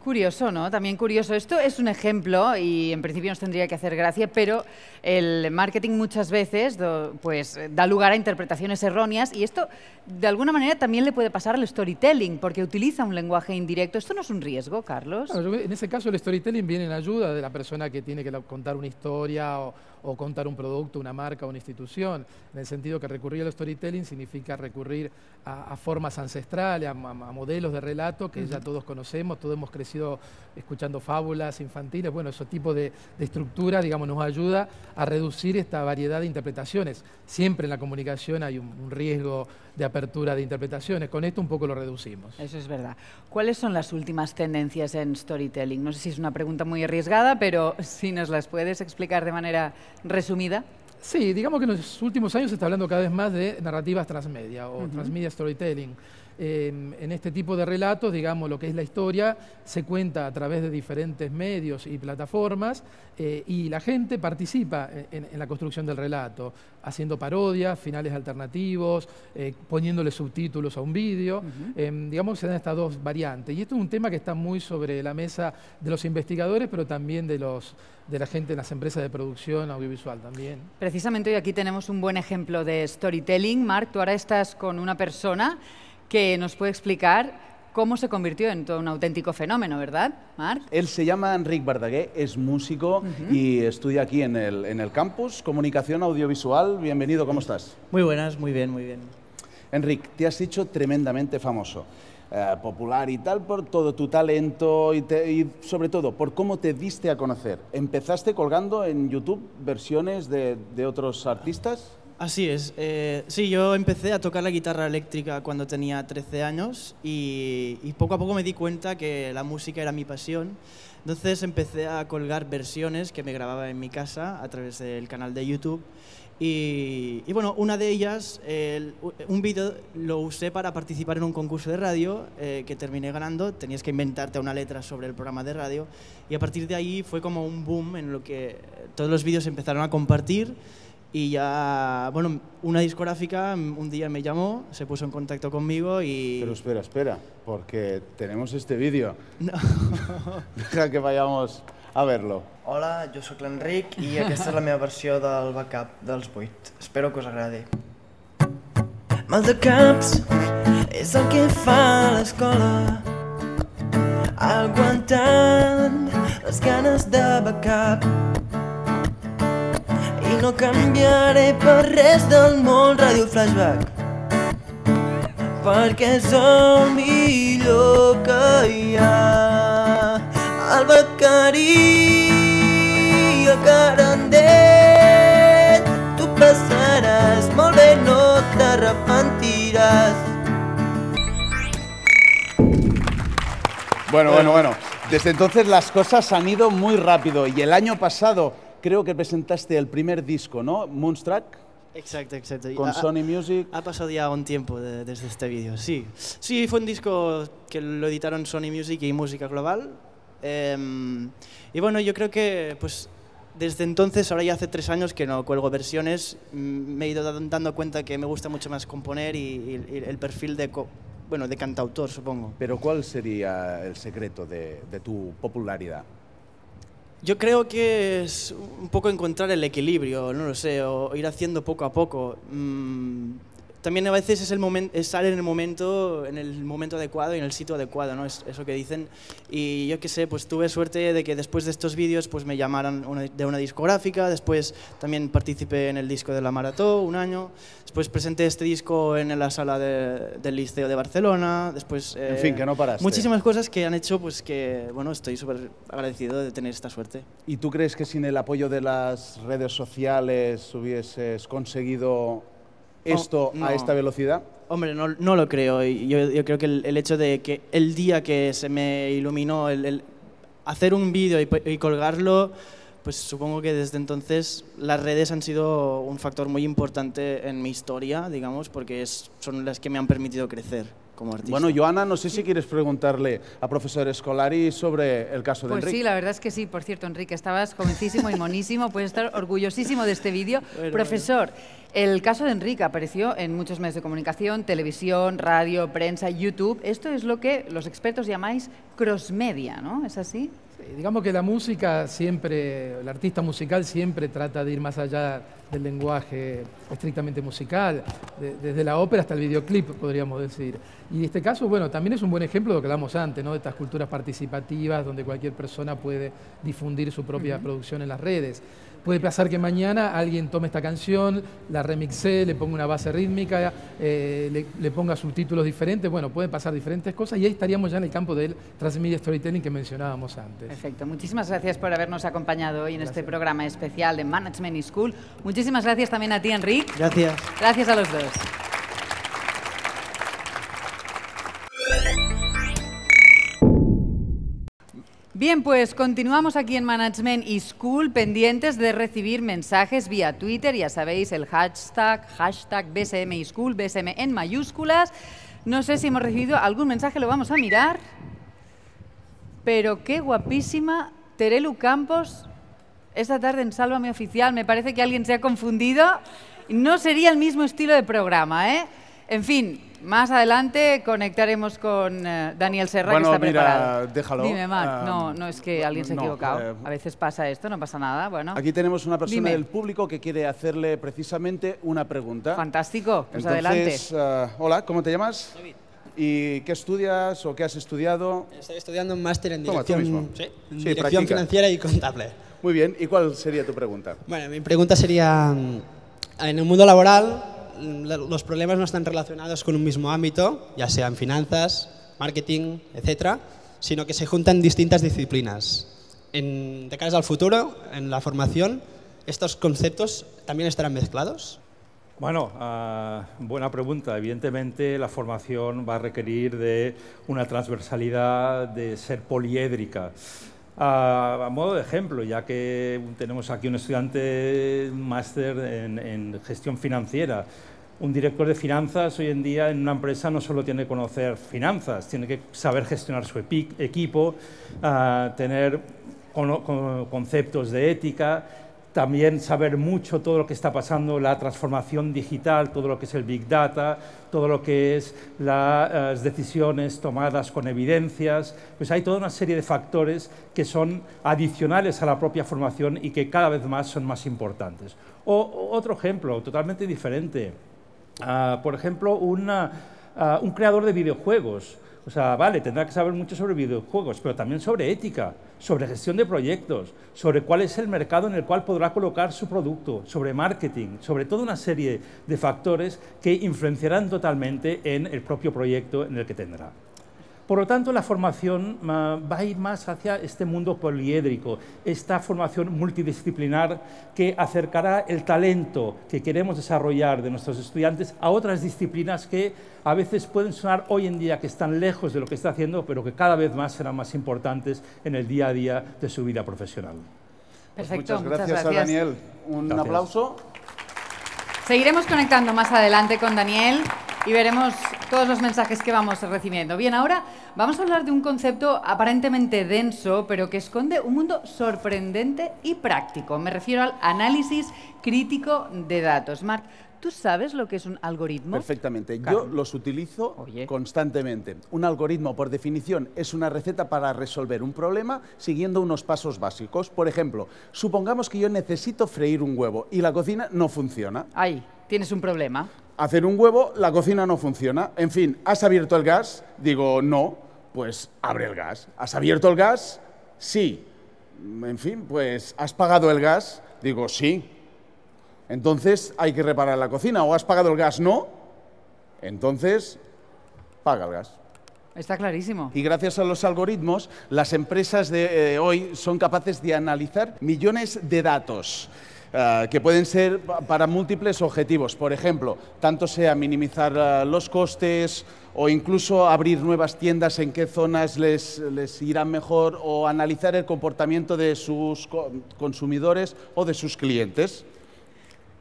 Curioso, ¿no? También curioso. Esto es un ejemplo y en principio nos tendría que hacer gracia, pero el marketing muchas veces pues, da lugar a interpretaciones erróneas y esto de alguna manera también le puede pasar al storytelling porque utiliza un lenguaje indirecto. ¿Esto no es un riesgo, Carlos? Claro, en ese caso el storytelling viene en ayuda de la persona que tiene que contar una historia o, o contar un producto, una marca o una institución, en el sentido que recurrir al storytelling significa recurrir a, a formas ancestrales, a, a modelos de relato que uh-huh. ya todos conocemos, todos hemos crecido escuchando fábulas infantiles. Bueno, ese tipo de, de estructura, digamos, nos ayuda a reducir esta variedad de interpretaciones. Siempre en la comunicación hay un, un riesgo de apertura de interpretaciones. Con esto un poco lo reducimos. Eso es verdad. ¿Cuáles son las últimas tendencias en storytelling? No sé si es una pregunta muy arriesgada, pero si nos las puedes explicar de manera resumida. Sí, digamos que en los últimos años se está hablando cada vez más de narrativas transmedia o uh-huh. transmedia storytelling. Eh, en este tipo de relatos, digamos, lo que es la historia se cuenta a través de diferentes medios y plataformas eh, y la gente participa en, en la construcción del relato, haciendo parodias, finales alternativos, eh, poniéndole subtítulos a un vídeo. Uh-huh. eh, digamos, se dan estas dos variantes. Y esto es un tema que está muy sobre la mesa de los investigadores, pero también de los... de la gente en las empresas de producción audiovisual también. Precisamente hoy aquí tenemos un buen ejemplo de storytelling. Marc, tú ahora estás con una persona que nos puede explicar cómo se convirtió en todo un auténtico fenómeno, ¿verdad, Marc? Él se llama Enric Bardagué, es músico uh-huh. y estudia aquí en el, en el campus Comunicación Audiovisual. Bienvenido, ¿cómo estás? Muy buenas, muy bien, muy bien. Enric, te has hecho tremendamente famoso. Eh, popular y tal, por todo tu talento y, te, y sobre todo por cómo te diste a conocer. ¿Empezaste colgando en YouTube versiones de, de otros artistas? Así es. Eh, sí, yo empecé a tocar la guitarra eléctrica cuando tenía trece años y, y poco a poco me di cuenta que la música era mi pasión. Entonces empecé a colgar versiones que me grababa en mi casa a través del canal de YouTube. Y, y bueno, una de ellas, eh, un vídeo lo usé para participar en un concurso de radio eh, que terminé ganando. Tenías que inventarte una letra sobre el programa de radio y a partir de ahí fue como un boom en lo que todos los vídeos empezaron a compartir y ya, bueno, una discográfica un día me llamó, se puso en contacto conmigo y... Pero espera, espera, porque tenemos este vídeo. No. Deja que vayamos... a verlo. Hola, jo sóc l'Enric i aquesta és la meva versió del backup dels vuit. Espero que us agradi. Mal de caps és el que fa l'escola, aguantant les ganes de backup. I no canviaré per res del món Radio Flashback, perquè és el millor que hi ha. El Becari, el Carandet, tu passaràs molt bé, no t'arrepentiràs. Bueno, bueno, bueno. Desde entonces las cosas han ido muy rápido y el año pasado creo que presentaste el primer disco, ¿no? Moonstruck. Exacto, exacto. Con Sony Music. Ha pasado ya un tiempo de, desde este vídeo, sí. Sí, fue un disco que lo editaron Sony Music y Música Global. Eh, y bueno, yo creo que pues desde entonces, ahora ya hace tres años que no cuelgo versiones, me he ido dando cuenta que me gusta mucho más componer y, y, y el perfil de, bueno, de cantautor, supongo. Pero ¿cuál sería el secreto de, de tu popularidad? Yo creo que es un poco encontrar el equilibrio, no lo sé, o ir haciendo poco a poco. Mm, también a veces es, el momen es estar en el, momento, en el momento adecuado y en el sitio adecuado, ¿no? Es eso que dicen. Y yo qué sé, pues tuve suerte de que después de estos vídeos pues me llamaran una, de una discográfica, después también participé en el disco de la Marató un año, después presenté este disco en la sala de, del Liceo de Barcelona, después... Eh, en fin, que no paraste. Muchísimas cosas que han hecho pues que, bueno, estoy súper agradecido de tener esta suerte. ¿Y tú crees que sin el apoyo de las redes sociales hubieses conseguido esto no, no. a esta velocidad? Hombre, no, no lo creo. Yo, yo creo que el, el hecho de que el día que se me iluminó el, el hacer un vídeo y, y colgarlo, pues supongo que desde entonces las redes han sido un factor muy importante en mi historia, digamos, porque es, son las que me han permitido crecer como artista. Bueno, Joana, no sé si quieres preguntarle a profesor Scolari sobre el caso de Enric. Pues sí, la verdad es que sí. Por cierto, Enric, estabas jovencísimo y monísimo, puedes estar orgullosísimo de este vídeo. Bueno, profesor, bueno. El caso de Enric apareció en muchos medios de comunicación, televisión, radio, prensa, YouTube. Esto es lo que los expertos llamáis crossmedia, ¿no? ¿Es así? Digamos que la música siempre, el artista musical siempre trata de ir más allá del lenguaje estrictamente musical, de, desde la ópera hasta el videoclip, podríamos decir. Y en este caso, bueno, también es un buen ejemplo de lo que hablamos antes, ¿no? De estas culturas participativas donde cualquier persona puede difundir su propia uh-huh. producción en las redes. Puede pasar que mañana alguien tome esta canción, la remixe, le ponga una base rítmica, eh, le, le ponga subtítulos diferentes. Bueno, pueden pasar diferentes cosas y ahí estaríamos ya en el campo del transmedia storytelling que mencionábamos antes. Perfecto. Muchísimas gracias por habernos acompañado hoy en gracias. Este programa especial de Management is Cool. Muchísimas gracias también a ti, Enric. Gracias. Gracias a los dos. Bien, pues continuamos aquí en Management is Cool, pendientes de recibir mensajes vía Twitter. Ya sabéis, el hashtag, hashtag BSMisCool, B S M en mayúsculas. No sé si hemos recibido algún mensaje, lo vamos a mirar. Pero qué guapísima Terelu Campos esta tarde en Sálvame Oficial. Me parece que alguien se ha confundido. No sería el mismo estilo de programa, ¿eh? En fin... Más adelante conectaremos con eh, Daniel Serra, bueno, que está mira, preparado. Déjalo. Dime, Marc. Uh, no, no, es que alguien se ha no, equivocado. Eh, a veces pasa esto, no pasa nada. Bueno. Aquí tenemos una persona Dime. del público que quiere hacerle precisamente una pregunta. Fantástico, pues Entonces, adelante. Uh, hola, ¿cómo te llamas? David. ¿Y qué estudias o qué has estudiado? Estoy estudiando un máster en dirección, Toma, ¿tú mismo? ¿Sí? En sí, dirección practica. financiera y contable. Muy bien, ¿y cuál sería tu pregunta? Bueno, mi pregunta sería, en el mundo laboral... los problemas no están relacionados con un mismo ámbito, ya sean finanzas, marketing, etcétera, sino que se juntan distintas disciplinas. En, de cara al futuro, en la formación, ¿estos conceptos también estarán mezclados? Bueno, uh, buena pregunta. Evidentemente, la formación va a requerir de una transversalidad, de ser poliédrica. A modo de ejemplo, ya que tenemos aquí un estudiante máster en, en gestión financiera, un director de finanzas hoy en día en una empresa no solo tiene que conocer finanzas, tiene que saber gestionar su equipo, uh, tener con, con conceptos de ética, también saber mucho todo lo que está pasando, la transformación digital, todo lo que es el Big Data, todo lo que es la, las decisiones tomadas con evidencias, pues hay toda una serie de factores que son adicionales a la propia formación y que cada vez más son más importantes. O otro ejemplo totalmente diferente, uh, por ejemplo, una, uh, un creador de videojuegos. O sea, vale, tendrá que saber mucho sobre videojuegos, pero también sobre ética, sobre gestión de proyectos, sobre cuál es el mercado en el cual podrá colocar su producto, sobre marketing, sobre toda una serie de factores que influenciarán totalmente en el propio proyecto en el que tendrá. Por lo tanto, la formación uh, va a ir más hacia este mundo poliédrico, esta formación multidisciplinar que acercará el talento que queremos desarrollar de nuestros estudiantes a otras disciplinas que a veces pueden sonar hoy en día que están lejos de lo que está haciendo, pero que cada vez más serán más importantes en el día a día de su vida profesional. Perfecto, pues muchas, gracias muchas gracias a Daniel. Un gracias. aplauso. Seguiremos conectando más adelante con Daniel y veremos todos los mensajes que vamos recibiendo. Bien, ahora vamos a hablar de un concepto aparentemente denso, pero que esconde un mundo sorprendente y práctico. Me refiero al análisis crítico de datos. Marc, ¿Tú sabes lo que es un algoritmo? Perfectamente. Yo los utilizo Oye. constantemente. Un algoritmo, por definición, es una receta para resolver un problema siguiendo unos pasos básicos. Por ejemplo, supongamos que yo necesito freír un huevo y la cocina no funciona. Ahí, tienes un problema. Hacer un huevo, la cocina no funciona. En fin, ¿has abierto el gas? Digo, no. Pues abre el gas. ¿Has abierto el gas? Sí. En fin, pues ¿has pagado el gas? Digo, sí. Entonces hay que reparar la cocina. ¿O has pagado el gas? No. Entonces, paga el gas. Está clarísimo. Y gracias a los algoritmos, las empresas de eh, hoy son capaces de analizar millones de datos uh, que pueden ser para múltiples objetivos. Por ejemplo, tanto sea minimizar uh, los costes o incluso abrir nuevas tiendas, en qué zonas les, les irán mejor, o analizar el comportamiento de sus consumidores o de sus clientes.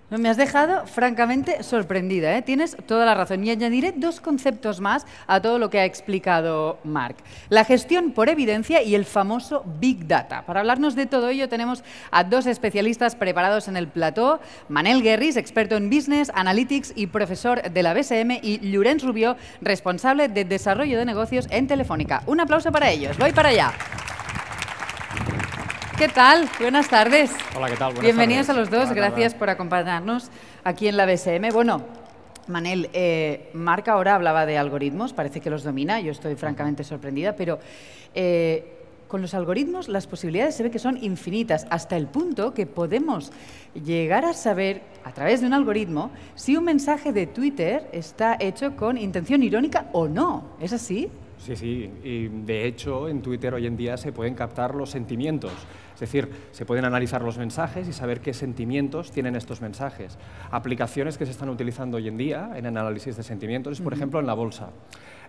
Me has dejado francamente sorprendida, ¿eh? Tienes toda la razón. Y añadiré dos conceptos más a todo lo que ha explicado Marc. La gestión por evidencia y el famoso Big Data. Para hablarnos de todo ello tenemos a dos especialistas preparados en el plató. Manel Guerris, experto en Business Analytics y profesor de la B S M, y Llorenç Rubió, responsable de Desarrollo de Negocios en Telefónica. Un aplauso para ellos. Voy para allá. ¿Qué tal? Buenas tardes. Hola, ¿qué tal? Buenas Bienvenidos tardes. a los dos. Hola, gracias hola. por acompañarnos aquí en la B S M. Bueno, Manel, eh, Marc ahora hablaba de algoritmos, parece que los domina, yo estoy francamente sorprendida, pero eh, con los algoritmos las posibilidades se ve que son infinitas, hasta el punto que podemos llegar a saber, a través de un algoritmo, si un mensaje de Twitter está hecho con intención irónica o no. ¿Es así? Sí, sí, y de hecho en Twitter hoy en día se pueden captar los sentimientos, es decir, se pueden analizar los mensajes y saber qué sentimientos tienen estos mensajes. Aplicaciones que se están utilizando hoy en día en el análisis de sentimientos es, por Uh-huh. ejemplo, en la bolsa.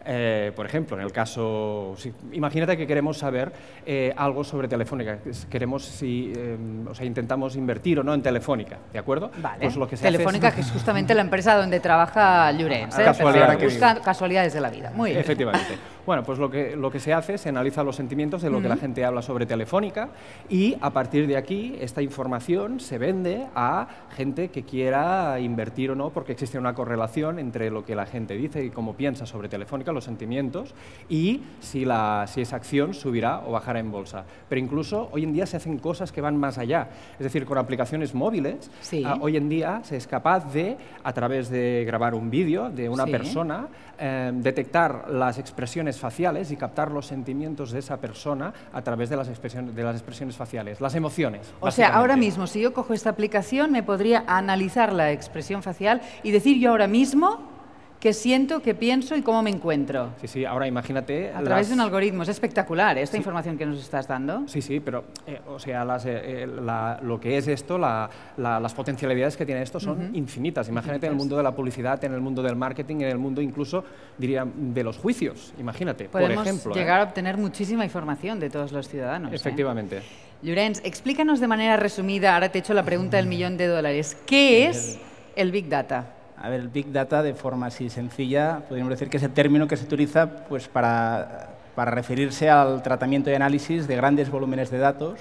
Eh, por ejemplo, en el caso, si, imagínate que queremos saber eh, algo sobre Telefónica, queremos si, eh, o sea, intentamos invertir o no en Telefónica, ¿de acuerdo? Vale. Pues lo que se Telefónica, hace es... que es justamente la empresa donde trabaja Llorenç, ¿eh? Casualidad, Busca... casualidades de la vida. Muy bien. Efectivamente. Bueno, pues lo que, lo que se hace es se analiza los sentimientos de lo uh-huh. que la gente habla sobre Telefónica y a partir de aquí esta información se vende a gente que quiera invertir o no, porque existe una correlación entre lo que la gente dice y cómo piensa sobre Telefónica, los sentimientos, y si, la, si esa acción subirá o bajará en bolsa. Pero incluso hoy en día se hacen cosas que van más allá, es decir, con aplicaciones móviles, sí. uh, hoy en día se es capaz de, a través de grabar un vídeo de una sí. persona, eh, detectar las expresiones faciales y captar los sentimientos de esa persona a través de las expresiones, de las expresiones faciales, las emociones. O sea, ahora mismo, si yo cojo esta aplicación, me podría analizar la expresión facial y decir yo ahora mismo qué siento, qué pienso y cómo me encuentro. Sí, sí, ahora imagínate... A las... través de un algoritmo, es espectacular esta sí. información que nos estás dando. Sí, sí, pero eh, o sea, las, eh, la, lo que es esto, la, la, las potencialidades que tiene esto son uh-huh. infinitas. Imagínate infinitas. en el mundo de la publicidad, en el mundo del marketing, en el mundo incluso, diría, de los juicios, imagínate, Podemos por ejemplo. llegar eh. a obtener muchísima información de todos los ciudadanos. Efectivamente. ¿eh? Llorenç, explícanos de manera resumida, ahora te he hecho la pregunta del millón de dólares, ¿qué es el Big Data? A ver, el Big Data, de forma así sencilla, podríamos decir que es el término que se utiliza pues, para, para referirse al tratamiento y análisis de grandes volúmenes de datos,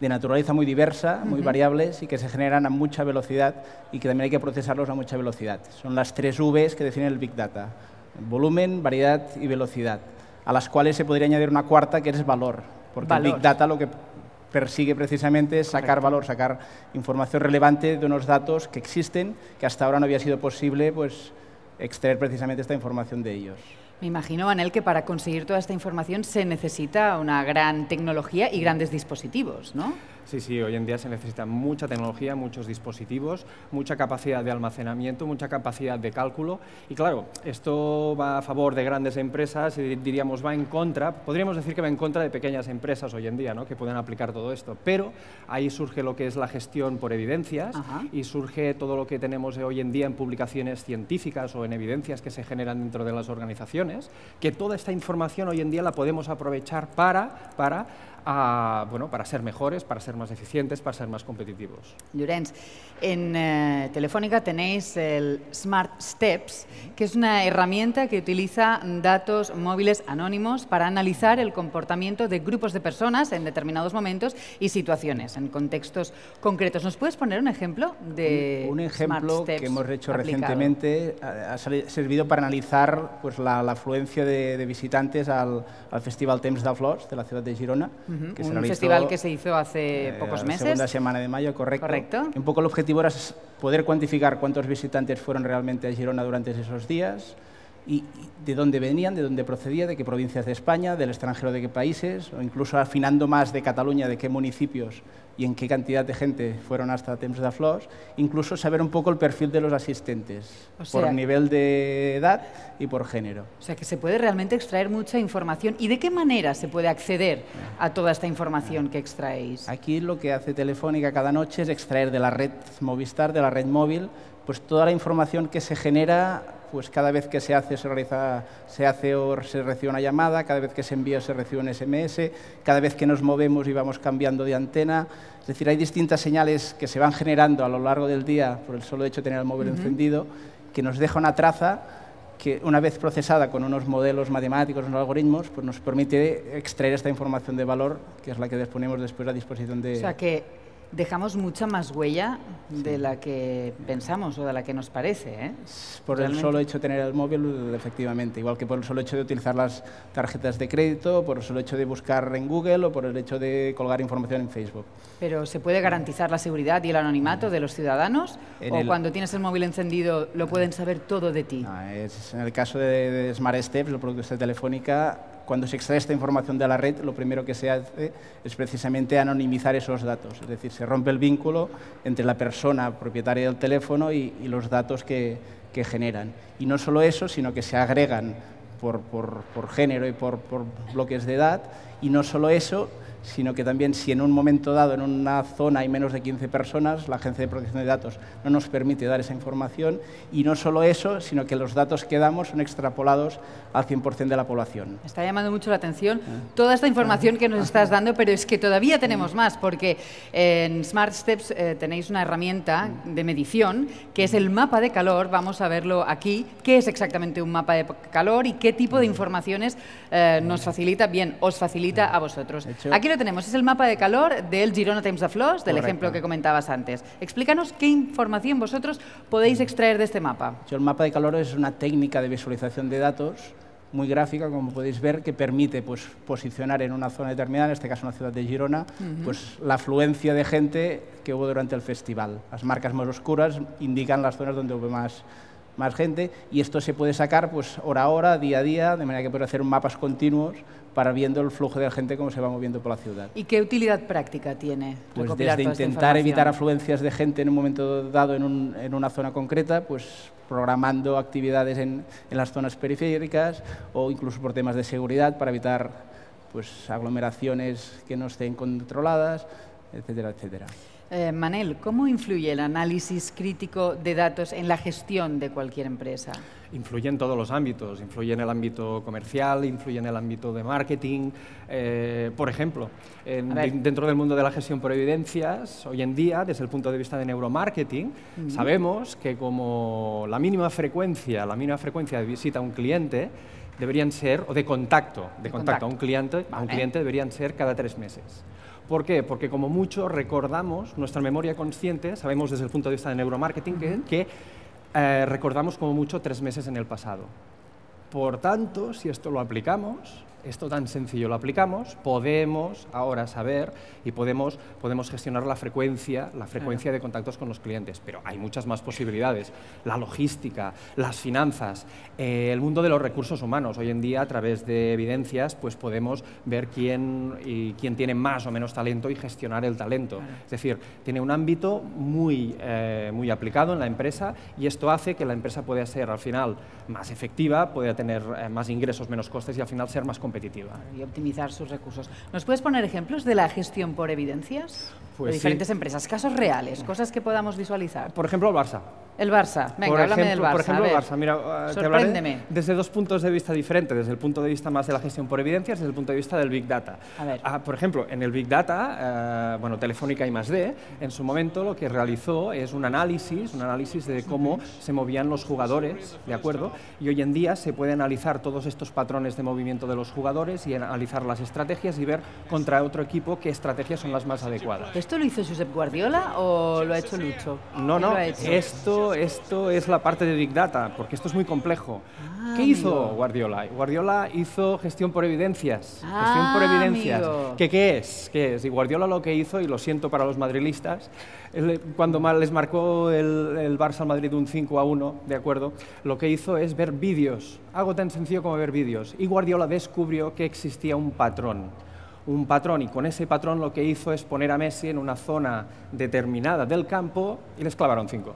de naturaleza muy diversa, muy Uh-huh. variables, y que se generan a mucha velocidad y que también hay que procesarlos a mucha velocidad. Son las tres Vs que definen el Big Data: volumen, variedad y velocidad, a las cuales se podría añadir una cuarta, que es valor, porque valor. el Big Data lo que persigue precisamente es sacar Correcto. valor, sacar información relevante de unos datos que existen, que hasta ahora no había sido posible pues, extraer precisamente esta información de ellos. Me imagino, Manel, que para conseguir toda esta información se necesita una gran tecnología y grandes dispositivos, ¿no? Sí, sí, hoy en día se necesita mucha tecnología, muchos dispositivos, mucha capacidad de almacenamiento, mucha capacidad de cálculo y claro, esto va a favor de grandes empresas y diríamos va en contra, podríamos decir que va en contra de pequeñas empresas hoy en día, ¿no? Que pueden aplicar todo esto, pero ahí surge lo que es la gestión por evidencias Ajá. y surge todo lo que tenemos hoy en día en publicaciones científicas o en evidencias que se generan dentro de las organizaciones, que toda esta información hoy en día la podemos aprovechar para, para, a, bueno, para ser mejores, para ser ser más eficientes, para ser más competitivos. Llorenç, en eh, Telefónica tenéis el Smart Steps, que es una herramienta que utiliza datos móviles anónimos para analizar el comportamiento de grupos de personas en determinados momentos y situaciones, en contextos concretos. ¿Nos puedes poner un ejemplo de un, un ejemplo Smart Steps que hemos hecho aplicado recientemente? Ha, ha servido para analizar pues, la, la afluencia de, de visitantes al, al Festival Temps de Flors de la ciudad de Girona. Uh-huh. que un se realizó, festival que se hizo hace eh, pocos meses. La segunda semana de mayo, correcto. correcto. Un poco el objetivo era poder cuantificar cuántos visitantes fueron realmente a Girona durante esos días y de dónde venían, de dónde procedía, de qué provincias de España, del extranjero de qué países, o incluso afinando más de Cataluña, de qué municipios y en qué cantidad de gente fueron hasta Temps de Flors, incluso saber un poco el perfil de los asistentes, o sea, por nivel de edad y por género. O sea, que se puede realmente extraer mucha información. ¿Y de qué manera se puede acceder a toda esta información que extraéis? Aquí lo que hace Telefónica cada noche es extraer de la red Movistar, de la red móvil, pues toda la información que se genera pues cada vez que se hace, se realiza, se hace o se recibe una llamada, cada vez que se envía se recibe un ese eme ese, cada vez que nos movemos y vamos cambiando de antena. Es decir, hay distintas señales que se van generando a lo largo del día por el solo hecho de tener el móvil uh-huh. encendido, que nos deja una traza que una vez procesada con unos modelos matemáticos, unos algoritmos, pues nos permite extraer esta información de valor, que es la que disponemos después a disposición de... O sea que dejamos mucha más huella sí. de la que pensamos o de la que nos parece, ¿eh? Por Realmente. el solo hecho de tener el móvil, efectivamente. Igual que por el solo hecho de utilizar las tarjetas de crédito, por el solo hecho de buscar en Google o por el hecho de colgar información en Facebook. ¿Pero se puede garantizar la seguridad y el anonimato de los ciudadanos? En ¿O el... cuando tienes el móvil encendido lo pueden saber todo de ti? No, es, en el caso de, de Smart Steps, los productos de Telefónica, cuando se extrae esta información de la red, lo primero que se hace es precisamente anonimizar esos datos. Es decir, se rompe el vínculo entre la persona propietaria del teléfono y, y los datos que, que generan. Y no solo eso, sino que se agregan por, por, por género y por, por bloques de edad. Y no solo eso, sino que también si en un momento dado, en una zona hay menos de quince personas, la Agencia de Protección de Datos no nos permite dar esa información. Y no solo eso, sino que los datos que damos son extrapolados al cien por cien de la población. Está llamando mucho la atención toda esta información que nos estás dando, pero es que todavía tenemos más, porque en Smart Steps eh, tenéis una herramienta de medición, que es el mapa de calor. Vamos a verlo aquí. ¿Qué es exactamente un mapa de calor y qué tipo de informaciones eh, nos facilita? Bien, os facilita a vosotros. Aquí lo tenemos, es el mapa de calor del Girona Temps de Flors, del Correcto. ejemplo que comentabas antes. Explícanos qué información vosotros podéis extraer de este mapa. El mapa de calor es una técnica de visualización de datos muy gráfica, como podéis ver, que permite pues, posicionar en una zona determinada, en este caso en la ciudad de Girona, uh-huh. pues, la afluencia de gente que hubo durante el festival. Las marcas más oscuras indican las zonas donde hubo más, más gente, y esto se puede sacar pues, hora a hora, día a día, de manera que puede hacer mapas continuos para viendo el flujo de la gente cómo se va moviendo por la ciudad. ¿Y qué utilidad práctica tiene? Pues desde intentar evitar afluencias de gente en un momento dado en, un, en una zona concreta, pues programando actividades en, en las zonas periféricas o incluso por temas de seguridad para evitar pues, aglomeraciones que no estén controladas, etcétera, etcétera. Eh, Manel, ¿cómo influye el análisis crítico de datos en la gestión de cualquier empresa? Influye en todos los ámbitos, influye en el ámbito comercial, influye en el ámbito de marketing. Eh, por ejemplo, en, de, dentro del mundo de la gestión por evidencias, hoy en día, desde el punto de vista de neuromarketing, mm-hmm. sabemos que como la mínima frecuencia, la mínima frecuencia de visita a un cliente deberían ser, o de contacto, de, de contacto, contacto a un cliente, vale. a un cliente deberían ser cada tres meses. ¿Por qué? Porque como mucho recordamos, nuestra memoria consciente, sabemos desde el punto de vista de neuromarketing que, que eh, recordamos como mucho tres meses en el pasado. Por tanto, si esto lo aplicamos, esto tan sencillo lo aplicamos, podemos ahora saber y podemos, podemos gestionar la frecuencia, la frecuencia de contactos con los clientes. Pero hay muchas más posibilidades. La logística, las finanzas, eh, el mundo de los recursos humanos. Hoy en día, a través de evidencias, pues podemos ver quién, y quién tiene más o menos talento y gestionar el talento. Es decir, tiene un ámbito muy, eh, muy aplicado en la empresa y esto hace que la empresa pueda ser, al final, más efectiva, pueda tener eh, más ingresos, menos costes y, al final, ser más competitiva. Y optimizar sus recursos. ¿Nos puedes poner ejemplos de la gestión por evidencias? Pues de diferentes sí. empresas, casos reales, cosas que podamos visualizar. Por ejemplo, el Barça. El Barça, venga, por háblame ejemplo, del Barça. Por ejemplo, el Barça, mira, te hablaré desde dos puntos de vista diferentes, desde el punto de vista más de la gestión por evidencias, desde el punto de vista del Big Data. A ver. Ah, por ejemplo, en el Big Data, eh, bueno, Telefónica I más D, en su momento lo que realizó es un análisis, un análisis de cómo se movían los jugadores, ¿de acuerdo? Y hoy en día se puede analizar todos estos patrones de movimiento de los jugadores y analizar las estrategias y ver contra otro equipo qué estrategias son las más adecuadas. ¿Esto lo hizo Josep Guardiola o lo ha hecho Lucho? No, no, esto... Esto es la parte de Big Data, porque esto es muy complejo. Ah, ¿Qué amigo. hizo Guardiola? Guardiola hizo gestión por evidencias. Ah, gestión por evidencias. ¿Qué, qué es? ¿Qué es? Y Guardiola lo que hizo, y lo siento para los madrilistas, cuando les marcó el, el Barça al Madrid un cinco a uno, ¿de acuerdo? Lo que hizo es ver vídeos, algo tan sencillo como ver vídeos. Y Guardiola descubrió que existía un patrón. Un patrón, y con ese patrón lo que hizo es poner a Messi en una zona determinada del campo y les clavaron cinco.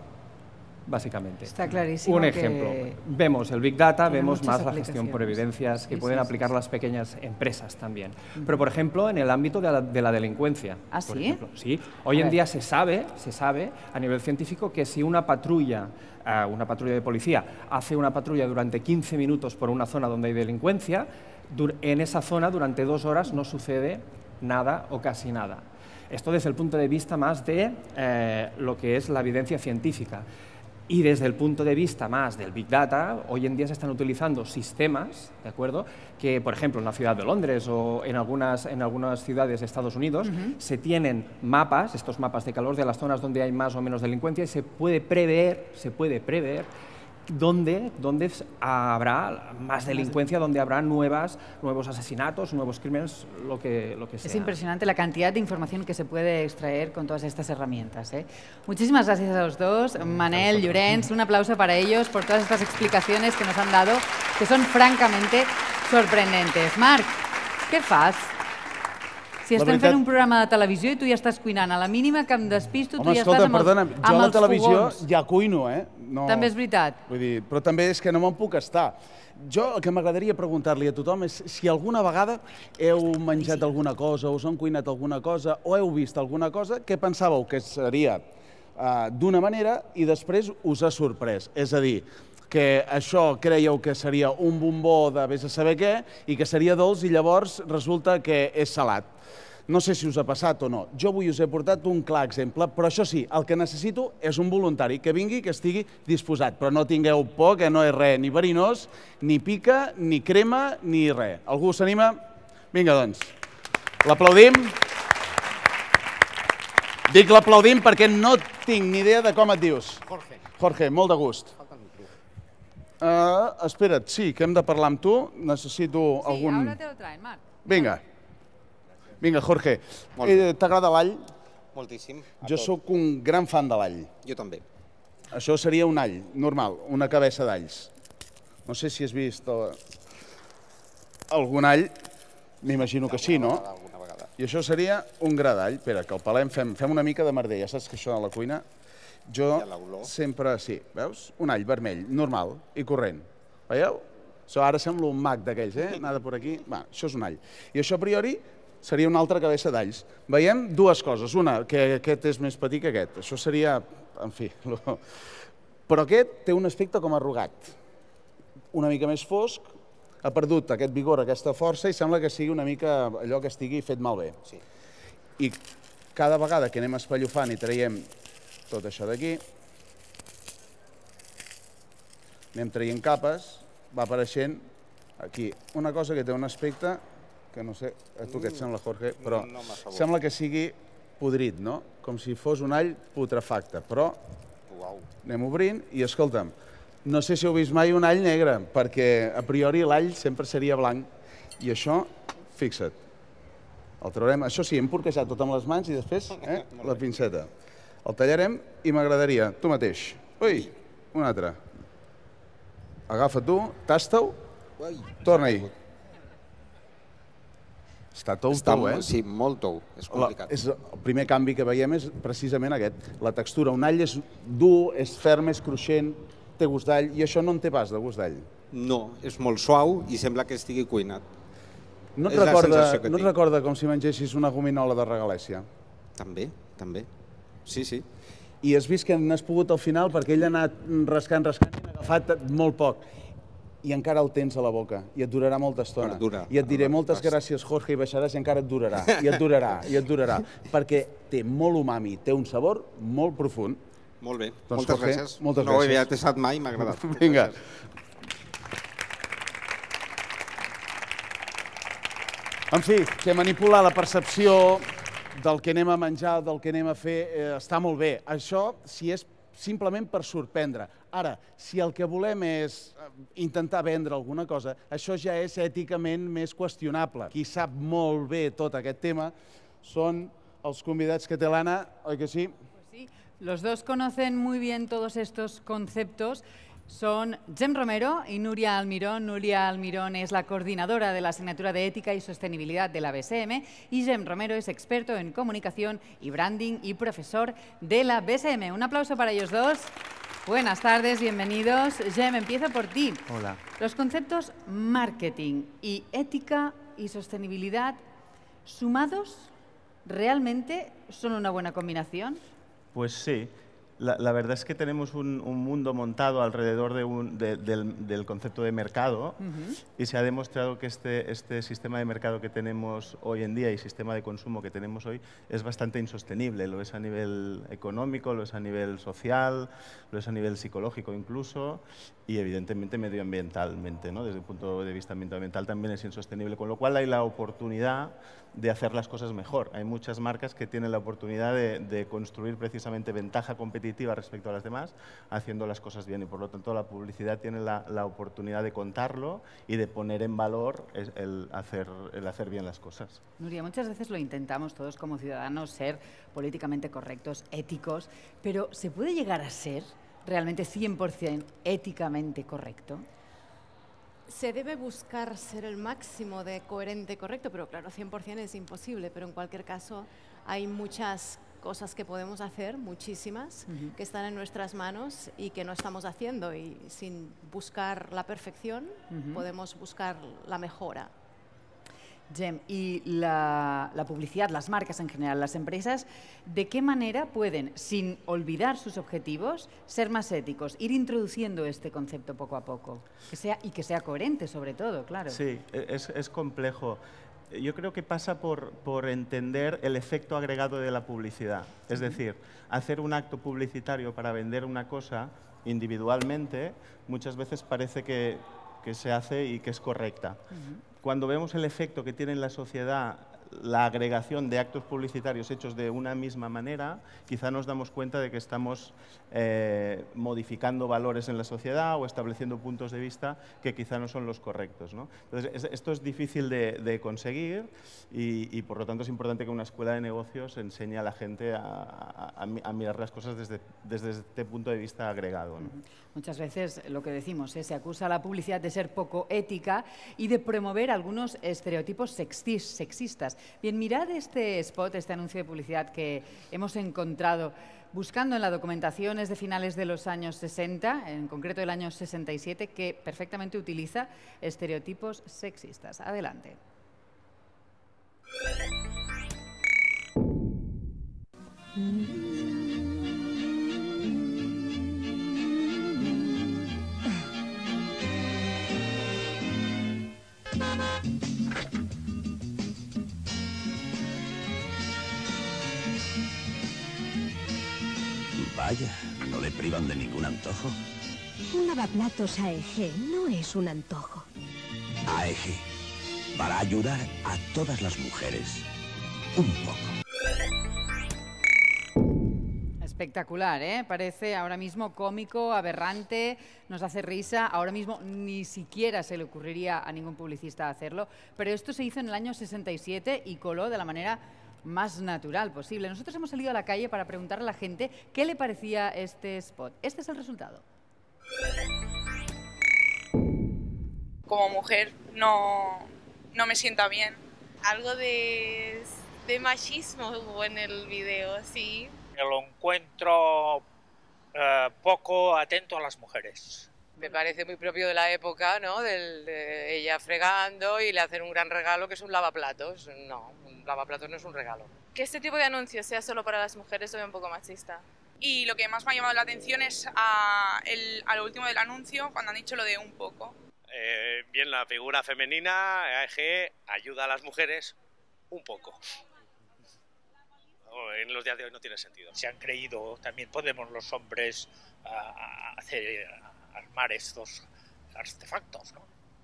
Básicamente. Está clarísimo. Un ejemplo. Vemos el Big Data, vemos más la gestión por evidencias que sí, pueden sí, aplicar sí. las pequeñas empresas también. Uh-huh. Pero, por ejemplo, en el ámbito de la, de la delincuencia. ¿Ah, por sí? Ejemplo, sí. Hoy en día se sabe, se sabe a nivel científico que si una patrulla, uh, una patrulla de policía hace una patrulla durante quince minutos por una zona donde hay delincuencia, en esa zona durante dos horas no sucede nada o casi nada. Esto desde el punto de vista más de eh, lo que es la evidencia científica. Y desde el punto de vista más del Big Data, hoy en día se están utilizando sistemas, ¿de acuerdo? Que, por ejemplo, en la ciudad de Londres o en algunas, en algunas ciudades de Estados Unidos, uh-huh. se tienen mapas, estos mapas de calor, de las zonas donde hay más o menos delincuencia, y se puede prever, se puede prever dónde, dónde habrá más delincuencia, dónde habrá nuevas, nuevos asesinatos, nuevos crímenes, lo que, lo que sea. Es impresionante la cantidad de información que se puede extraer con todas estas herramientas, ¿eh? Muchísimas gracias a los dos, Manel, Llorenç, un aplauso para ellos por todas estas explicaciones que nos han dado, que son francamente sorprendentes. Marc, ¿qué fas? Si estem veritat... fent un programa de televisió i tu ja estàs cuinant, a la mínima que em despisto, Home, tu ja escolta, estàs amb els fogons. Home, escolta, perdona, jo a la televisió fogons. ja cuino, eh? No... També és veritat. Vull dir, però també és que no me'n puc estar. Jo el que m'agradaria preguntar-li a tothom és si alguna vegada heu menjat alguna cosa, us han cuinat alguna cosa o heu vist alguna cosa que pensàveu que seria uh, d'una manera i després us ha sorprès. És a dir, que això creieu que seria un bombó de vés a saber què i que seria dolç i llavors resulta que és salat. No sé si us ha passat o no. Jo avui us he portat un clar exemple, però això sí, el que necessito és un voluntari que vingui, que estigui disposat. Però no tingueu por, que no és res ni verinós, ni pica, ni crema, ni res. Algú s'anima? Vinga, doncs. L'aplaudim. Dic l'aplaudim perquè no tinc ni idea de com et dius. Jorge. Jorge, molt de gust. Espera't, sí, que hem de parlar amb tu. Necessito algun... Sí, ara te lo traen, Marc. Vinga. Vinga, Jorge, t'agrada l'all? Moltíssim. Jo sóc un gran fan de l'all. Jo també. Això seria un all, normal, una cabeça d'alls. No sé si has vist algun all, m'imagino que sí, no? I això seria un gra d'all. Espera, que el pelem, fem una mica de merder, ja saps que això de la cuina... Jo sempre, sí, veus? Un all vermell, normal i corrent. Veieu? Ara semblo un mag d'aquells, eh? Anada per aquí. Va, això és un all. I això a priori... seria una altra cabeça d'alls. Veiem dues coses. Una, que aquest és més petit que aquest. Això seria... en fi... Però aquest té un aspecte com arrugat. Una mica més fosc, ha perdut aquest vigor, aquesta força, i sembla que sigui una mica allò que estigui fet malbé. I cada vegada que anem espallofant i traiem tot això d'aquí, anem traient capes, va apareixent aquí una cosa que té un aspecte que no sé, a tu què et sembla, Jorge, però sembla que sigui podrit, no? Com si fos un all putrefacte, però anem obrint i, escolta'm, no sé si heu vist mai un all negre, perquè a priori l'all sempre seria blanc i això, fixa't, el traurem, això sí, hem porquejat tot amb les mans i després la pinceta. El tallarem i m'agradaria, tu mateix, ui, un altre, agafa tu, tasta-ho, torna-hi. Està tou, tou, eh? Sí, molt tou, és complicat. El primer canvi que veiem és precisament aquest, la textura. Un all és dur, és ferm, és cruixent, té gust d'all, i això no en té pas de gust d'all. No, és molt suau i sembla que estigui cuinat. No et recorda com si mengessis una gominola de regalèssia? També, també, sí, sí. i has vist que n'has pogut al final perquè ell ha anat rascant, rascant i n'ha agafat molt poc. I encara el tens a la boca, i et durarà molta estona. Perdura, I et diré moltes gràcies, Jorge, i baixaràs i encara et durarà, i et durarà, i et durarà. Perquè té molt umami, té un sabor molt profund. Molt bé, doncs, moltes Jorge, gràcies. Moltes no gràcies. Ho havia testat mai, m'ha agradat. Vinga. En fi, que manipular la percepció del que anem a menjar, del que anem a fer, eh, està molt bé. Això, si és simplement per sorprendre. Ara, si el que volem és intentar vendre alguna cosa, això ja és èticament més qüestionable. Qui sap molt bé tot aquest tema són els convidats que té l'Anna, oi que sí? Sí, los dos conocen muy bien todos estos conceptos. Son Gem Romero y Nuria Almirón. Nuria Almirón es la coordinadora de la asignatura de Ética y Sostenibilidad de la B S M y Gem Romero es experto en comunicación y branding y profesor de la B S M. Un aplauso para ellos dos. Buenas tardes, bienvenidos. Gem, empiezo por ti. Hola. Los conceptos marketing y ética y sostenibilidad, ¿sumados realmente son una buena combinación? Pues sí. La, la verdad es que tenemos un, un mundo montado alrededor de un, de, del, del concepto de mercado uh-huh. y se ha demostrado que este, este sistema de mercado que tenemos hoy en día y sistema de consumo que tenemos hoy es bastante insostenible. Lo es a nivel económico, lo es a nivel social, lo es a nivel psicológico incluso y evidentemente medioambientalmente, ¿no? Desde el punto de vista medioambiental también es insostenible, con lo cual hay la oportunidad de hacer las cosas mejor. Hay muchas marcas que tienen la oportunidad de, de construir precisamente ventaja competitiva respecto a las demás, haciendo las cosas bien y por lo tanto la publicidad tiene la, la oportunidad de contarlo y de poner en valor el hacer, el hacer bien las cosas. Nuria, muchas veces lo intentamos todos como ciudadanos ser políticamente correctos, éticos, pero ¿se puede llegar a ser realmente cien por cien éticamente correcto? Se debe buscar ser el máximo de coherente y correcto, pero claro, cien por cien es imposible, pero en cualquier caso hay muchas cosas que podemos hacer, muchísimas, uh-huh. que están en nuestras manos y que no estamos haciendo y sin buscar la perfección uh-huh. podemos buscar la mejora. Gem, y la, la publicidad, las marcas en general, las empresas, ¿de qué manera pueden, sin olvidar sus objetivos, ser más éticos, ir introduciendo este concepto poco a poco? Que sea, y que sea coherente, sobre todo, claro. Sí, es, es complejo. Yo creo que pasa por, por entender el efecto agregado de la publicidad. Es decir, hacer un acto publicitario para vender una cosa individualmente, muchas veces parece que, que se hace y que es correcta. Uh-huh. Cuando vemos el efecto que tiene en la sociedad la agregación de actos publicitarios hechos de una misma manera, quizá nos damos cuenta de que estamos eh, modificando valores en la sociedad o estableciendo puntos de vista que quizá no son los correctos, ¿no? Entonces, es, esto es difícil de, de conseguir y, y, por lo tanto, es importante que una escuela de negocios enseñe a la gente a, a, a mirar las cosas desde, desde este punto de vista agregado, ¿no? Muchas veces lo que decimos, ¿eh? Se acusa a la publicidad de ser poco ética y de promover algunos estereotipos sexis, sexistas. Bien, mirad este spot, este anuncio de publicidad que hemos encontrado buscando en la documentación, es de finales de los años sesenta, en concreto del año sesenta y siete, que perfectamente utiliza estereotipos sexistas. Adelante. Vaya, ¿no le privan de ningún antojo? Un lavaplatos A E G no es un antojo. A E G, para ayudar a todas las mujeres, un poco. Espectacular, ¿eh? Parece ahora mismo cómico, aberrante, nos hace risa. Ahora mismo ni siquiera se le ocurriría a ningún publicista hacerlo, pero esto se hizo en el año sesenta y siete y coló de la manera más natural posible. Nosotros hemos salido a la calle para preguntar a la gente qué le parecía este spot. Este es el resultado. Como mujer no, no me sienta bien. Algo de, de machismo hubo en el video, sí. Lo encuentro eh, poco atento a las mujeres. Me parece muy propio de la época, ¿no? Del, de ella fregando y le hacen un gran regalo que es un lavaplatos. No, un lavaplatos no es un regalo. Que este tipo de anuncios sea solo para las mujeres soy un poco machista. Y lo que más me ha llamado la atención es a, el, a lo último del anuncio, cuando han dicho lo de un poco. Eh, bien, la figura femenina, E A G, ayuda a las mujeres un poco. En los días de hoy no tiene sentido. Se han creído, también podemos los hombres a, a hacer, a armar estos artefactos, ¿no?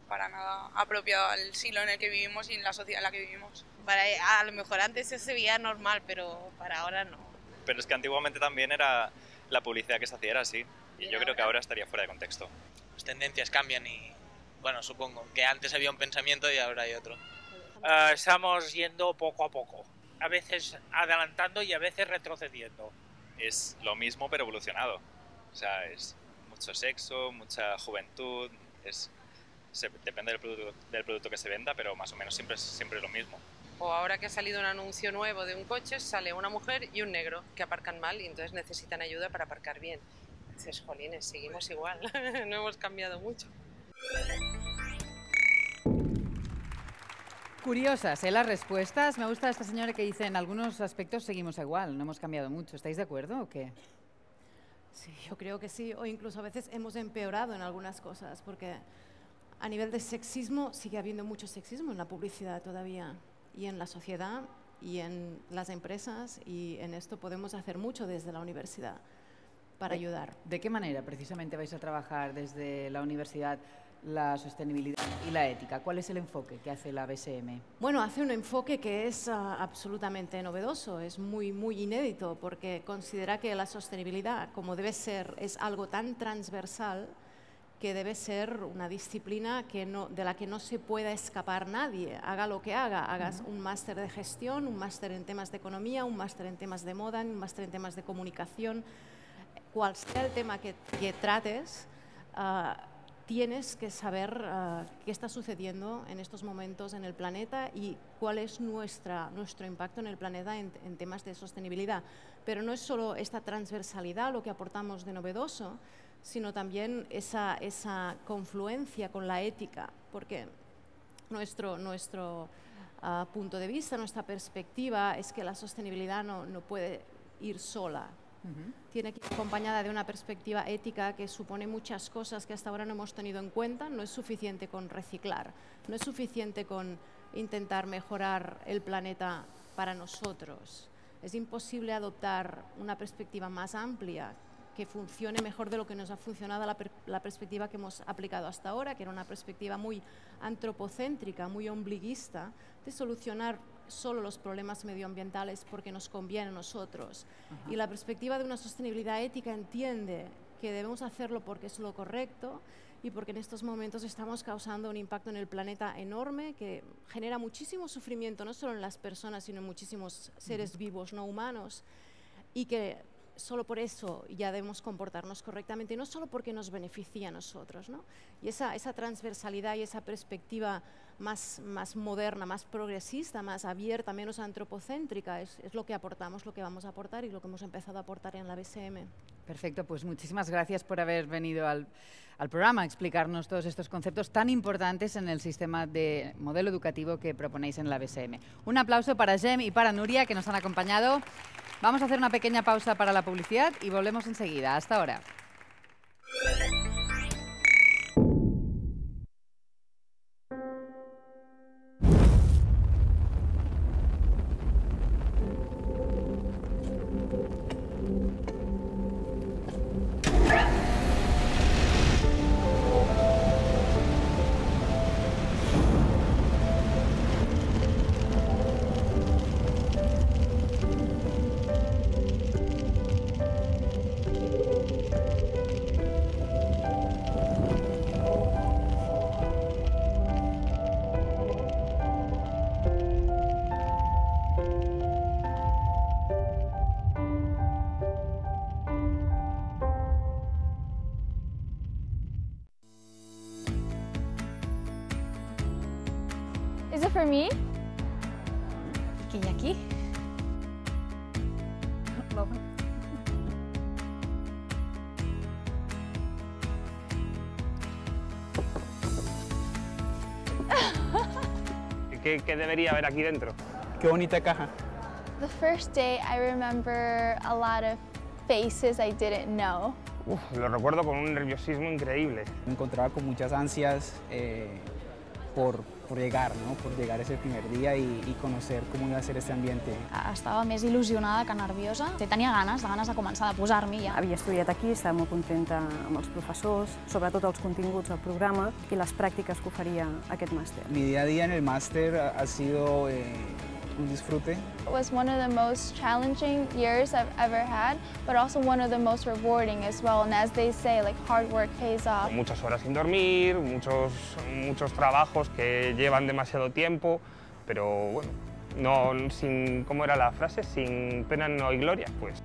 Para nada apropiado al siglo en el que vivimos y en la sociedad en la que vivimos. Para, a lo mejor antes se veía normal, pero para ahora no. Pero es que antiguamente también era la publicidad que se hacía, era así. Y, ¿Y yo ahora? Creo que ahora estaría fuera de contexto. Las tendencias cambian y, bueno, supongo que antes había un pensamiento y ahora hay otro. Uh, estamos yendo poco a poco. A veces adelantando y a veces retrocediendo. Es lo mismo pero evolucionado. O sea, es mucho sexo, mucha juventud, es, se, depende del producto, del producto que se venda, pero más o menos siempre, siempre es lo mismo. O ahora que ha salido un anuncio nuevo de un coche, sale una mujer y un negro que aparcan mal y entonces necesitan ayuda para aparcar bien. Dices, jolines, seguimos igual, no hemos cambiado mucho. Curiosas, ¿eh? Las respuestas. Me gusta esta señora que dice, en algunos aspectos seguimos igual, no hemos cambiado mucho. ¿Estáis de acuerdo o qué? Sí, yo creo que sí, o incluso a veces hemos empeorado en algunas cosas, porque a nivel de sexismo sigue habiendo mucho sexismo en la publicidad todavía, y en la sociedad, y en las empresas, y en esto podemos hacer mucho desde la universidad para ayudar. ¿De qué manera precisamente vais a trabajar desde la universidad? La sostenibilidad y la ética. ¿Cuál es el enfoque que hace la B S M? Bueno, hace un enfoque que es uh, absolutamente novedoso, es muy, muy inédito, porque considera que la sostenibilidad, como debe ser, es algo tan transversal que debe ser una disciplina que no, de la que no se pueda escapar nadie, haga lo que haga, hagas uh-huh. un máster de gestión, un máster en temas de economía, un máster en temas de moda, un máster en temas de comunicación, cual sea el tema que, que trates, uh, tienes que saber uh, qué está sucediendo en estos momentos en el planeta y cuál es nuestra, nuestro impacto en el planeta en, en temas de sostenibilidad. Pero no es solo esta transversalidad lo que aportamos de novedoso, sino también esa, esa confluencia con la ética, porque nuestro, nuestro uh, punto de vista, nuestra perspectiva es que la sostenibilidad no, no puede ir sola. Uh-huh. Tiene que ir acompañada de una perspectiva ética que supone muchas cosas que hasta ahora no hemos tenido en cuenta. No es suficiente con reciclar, no es suficiente con intentar mejorar el planeta para nosotros. Es imposible adoptar una perspectiva más amplia que funcione mejor de lo que nos ha funcionado la, per la perspectiva que hemos aplicado hasta ahora, que era una perspectiva muy antropocéntrica, muy ombliguista, de solucionar solo los problemas medioambientales porque nos conviene a nosotros. Ajá. Y la perspectiva de una sostenibilidad ética entiende que debemos hacerlo porque es lo correcto y porque en estos momentos estamos causando un impacto en el planeta enorme que genera muchísimo sufrimiento, no solo en las personas, sino en muchísimos seres uh-huh. vivos no humanos, y que solo por eso ya debemos comportarnos correctamente, y no solo porque nos beneficia a nosotros, ¿no? Y esa, esa transversalidad y esa perspectiva más, más moderna, más progresista, más abierta, menos antropocéntrica, es, es lo que aportamos, lo que vamos a aportar y lo que hemos empezado a aportar en la B S M. Perfecto, pues muchísimas gracias por haber venido al, al programa a explicarnos todos estos conceptos tan importantes en el sistema de modelo educativo que proponéis en la B S M. Un aplauso para Gem y para Nuria, que nos han acompañado. Vamos a hacer una pequeña pausa para la publicidad y volvemos enseguida. Hasta ahora. For me? Aquí y aquí. ¿Qué, ¿Qué debería haber aquí dentro? Qué bonita caja. The first day I remember a lot of faces I didn't know. Uf, lo recuerdo con un nerviosismo increíble. Me encontraba con muchas ansias eh, por, por llegar, ¿no? Por llegar ese primer día y, y conocer cómo iba a ser este ambiente. Estava més il·lusionada que nerviosa. Tenia ganes, de ganes de començar a posar-m'hi ja. Havia estudiat aquí, estava molt contenta amb els professors, sobretot els continguts del programa i les pràctiques que oferia aquest màster. Mi día a día en el máster ha sido eh, un disfrute. It was one of the most challenging years I've ever had, but also one of the most rewarding as well. And as they say, like hard work pays off. Muchas horas sin dormir, muchos muchos trabajos que llevan demasiado tiempo, pero bueno, no sin cómo era la frase, sin pena no hay gloria, pues.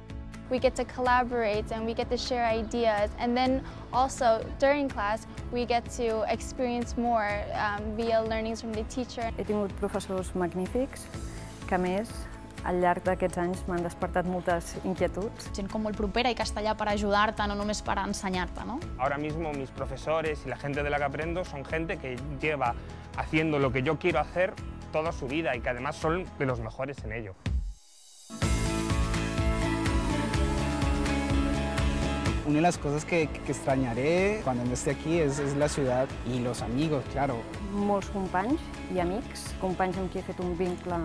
We get to collaborate and we get to share ideas, and then also during class we get to experience more um, via learnings from the teacher. He tingut professors magnífics. Que, a més, al llarg d'aquests anys m'han despertat moltes inquietuds. Gent com molt propera i castellà per ajudar-te, no només per ensenyar-te, ¿no? Ahora mismo mis profesores y la gente de la que aprendo son gente que lleva haciendo lo que yo quiero hacer toda su vida y que además son de los mejores en ello. Una de las cosas que, que extrañaré cuando no esté aquí es, es la ciudad y los amigos, claro. Molts companys i amics, companys amb qui he fet un vincle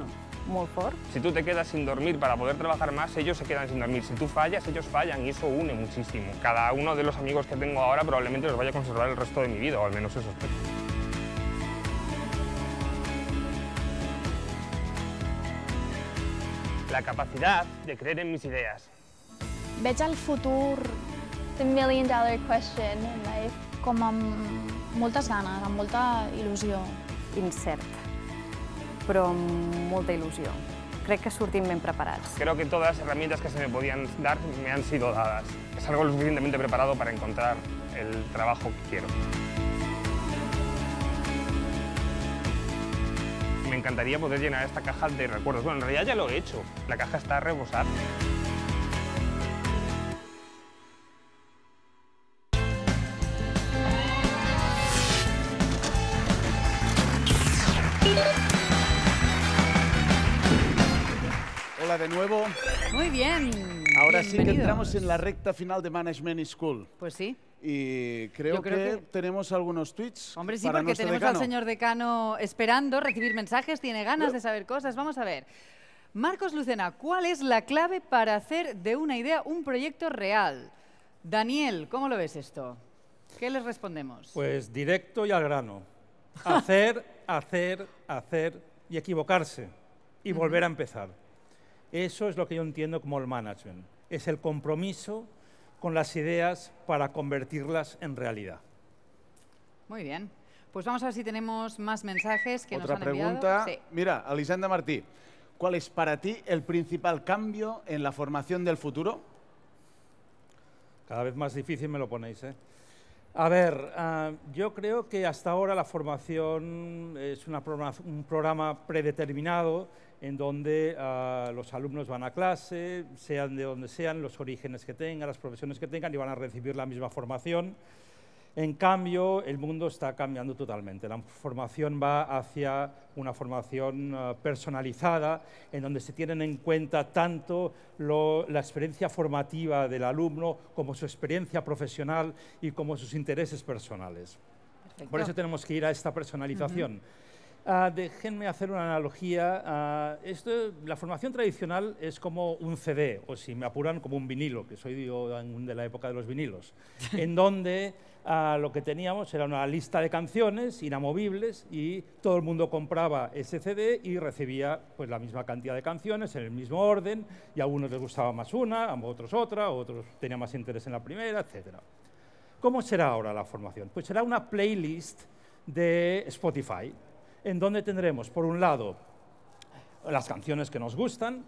molt fort. Si tú te quedas sin dormir para poder trabajar más, ellos se quedan sin dormir. Si tú fallas, ellos fallan y eso une muchísimo. Cada uno de los amigos que tengo ahora probablemente los vaya a conservar el resto de mi vida, o al menos eso espero. La capacidad de creer en mis ideas. Veig el futur. The million dollar question in life. Com amb moltes ganes, amb molta il·lusió. Incert. Pero mucha ilusión. Creo que surtim bien preparados. Creo que todas las herramientas que se me podían dar me han sido dadas. Es algo lo suficientemente preparado para encontrar el trabajo que quiero. Me encantaría poder llenar esta caja de recuerdos. Bueno, en realidad ya lo he hecho. La caja está a rebosar. De nuevo. Muy bien. Ahora bienvenido. Sí que entramos en la recta final de Management is Cool. Pues sí. Y creo, creo que, que tenemos algunos tweets. Hombre, sí, para porque tenemos decano. Al señor decano esperando recibir mensajes, tiene ganas de saber cosas. Vamos a ver. Marcos Lucena, ¿cuál es la clave para hacer de una idea un proyecto real? Daniel, ¿cómo lo ves esto? ¿Qué les respondemos? Pues directo y al grano. Hacer, hacer, hacer y equivocarse y uh-huh. volver a empezar. Eso es lo que yo entiendo como el management. Es el compromiso con las ideas para convertirlas en realidad. Muy bien. Pues vamos a ver si tenemos más mensajes que nos han enviado. Otra pregunta. Sí. Mira, Alisanda Martí, ¿cuál es para ti el principal cambio en la formación del futuro? Cada vez más difícil me lo ponéis, ¿eh? A ver, uh, yo creo que hasta ahora la formación es una programa, un programa predeterminado en donde uh, los alumnos van a clase, sean de donde sean, los orígenes que tengan, las profesiones que tengan, y van a recibir la misma formación. En cambio, el mundo está cambiando totalmente. La formación va hacia una formación uh, personalizada, en donde se tienen en cuenta tanto lo, la experiencia formativa del alumno como su experiencia profesional y como sus intereses personales. Perfecto. Por eso tenemos que ir a esta personalización. Uh-huh. Uh, déjenme hacer una analogía. Uh, esto, la formación tradicional es como un C D, o si me apuran, como un vinilo, que soy yo, de la época de los vinilos, en donde uh, lo que teníamos era una lista de canciones inamovibles y todo el mundo compraba ese C D y recibía pues, la misma cantidad de canciones en el mismo orden, y a algunos les gustaba más una, a otros otra, a otros tenían más interés en la primera, etcétera. ¿Cómo será ahora la formación? Pues será una playlist de Spotify, en donde tendremos, por un lado, las canciones que nos gustan,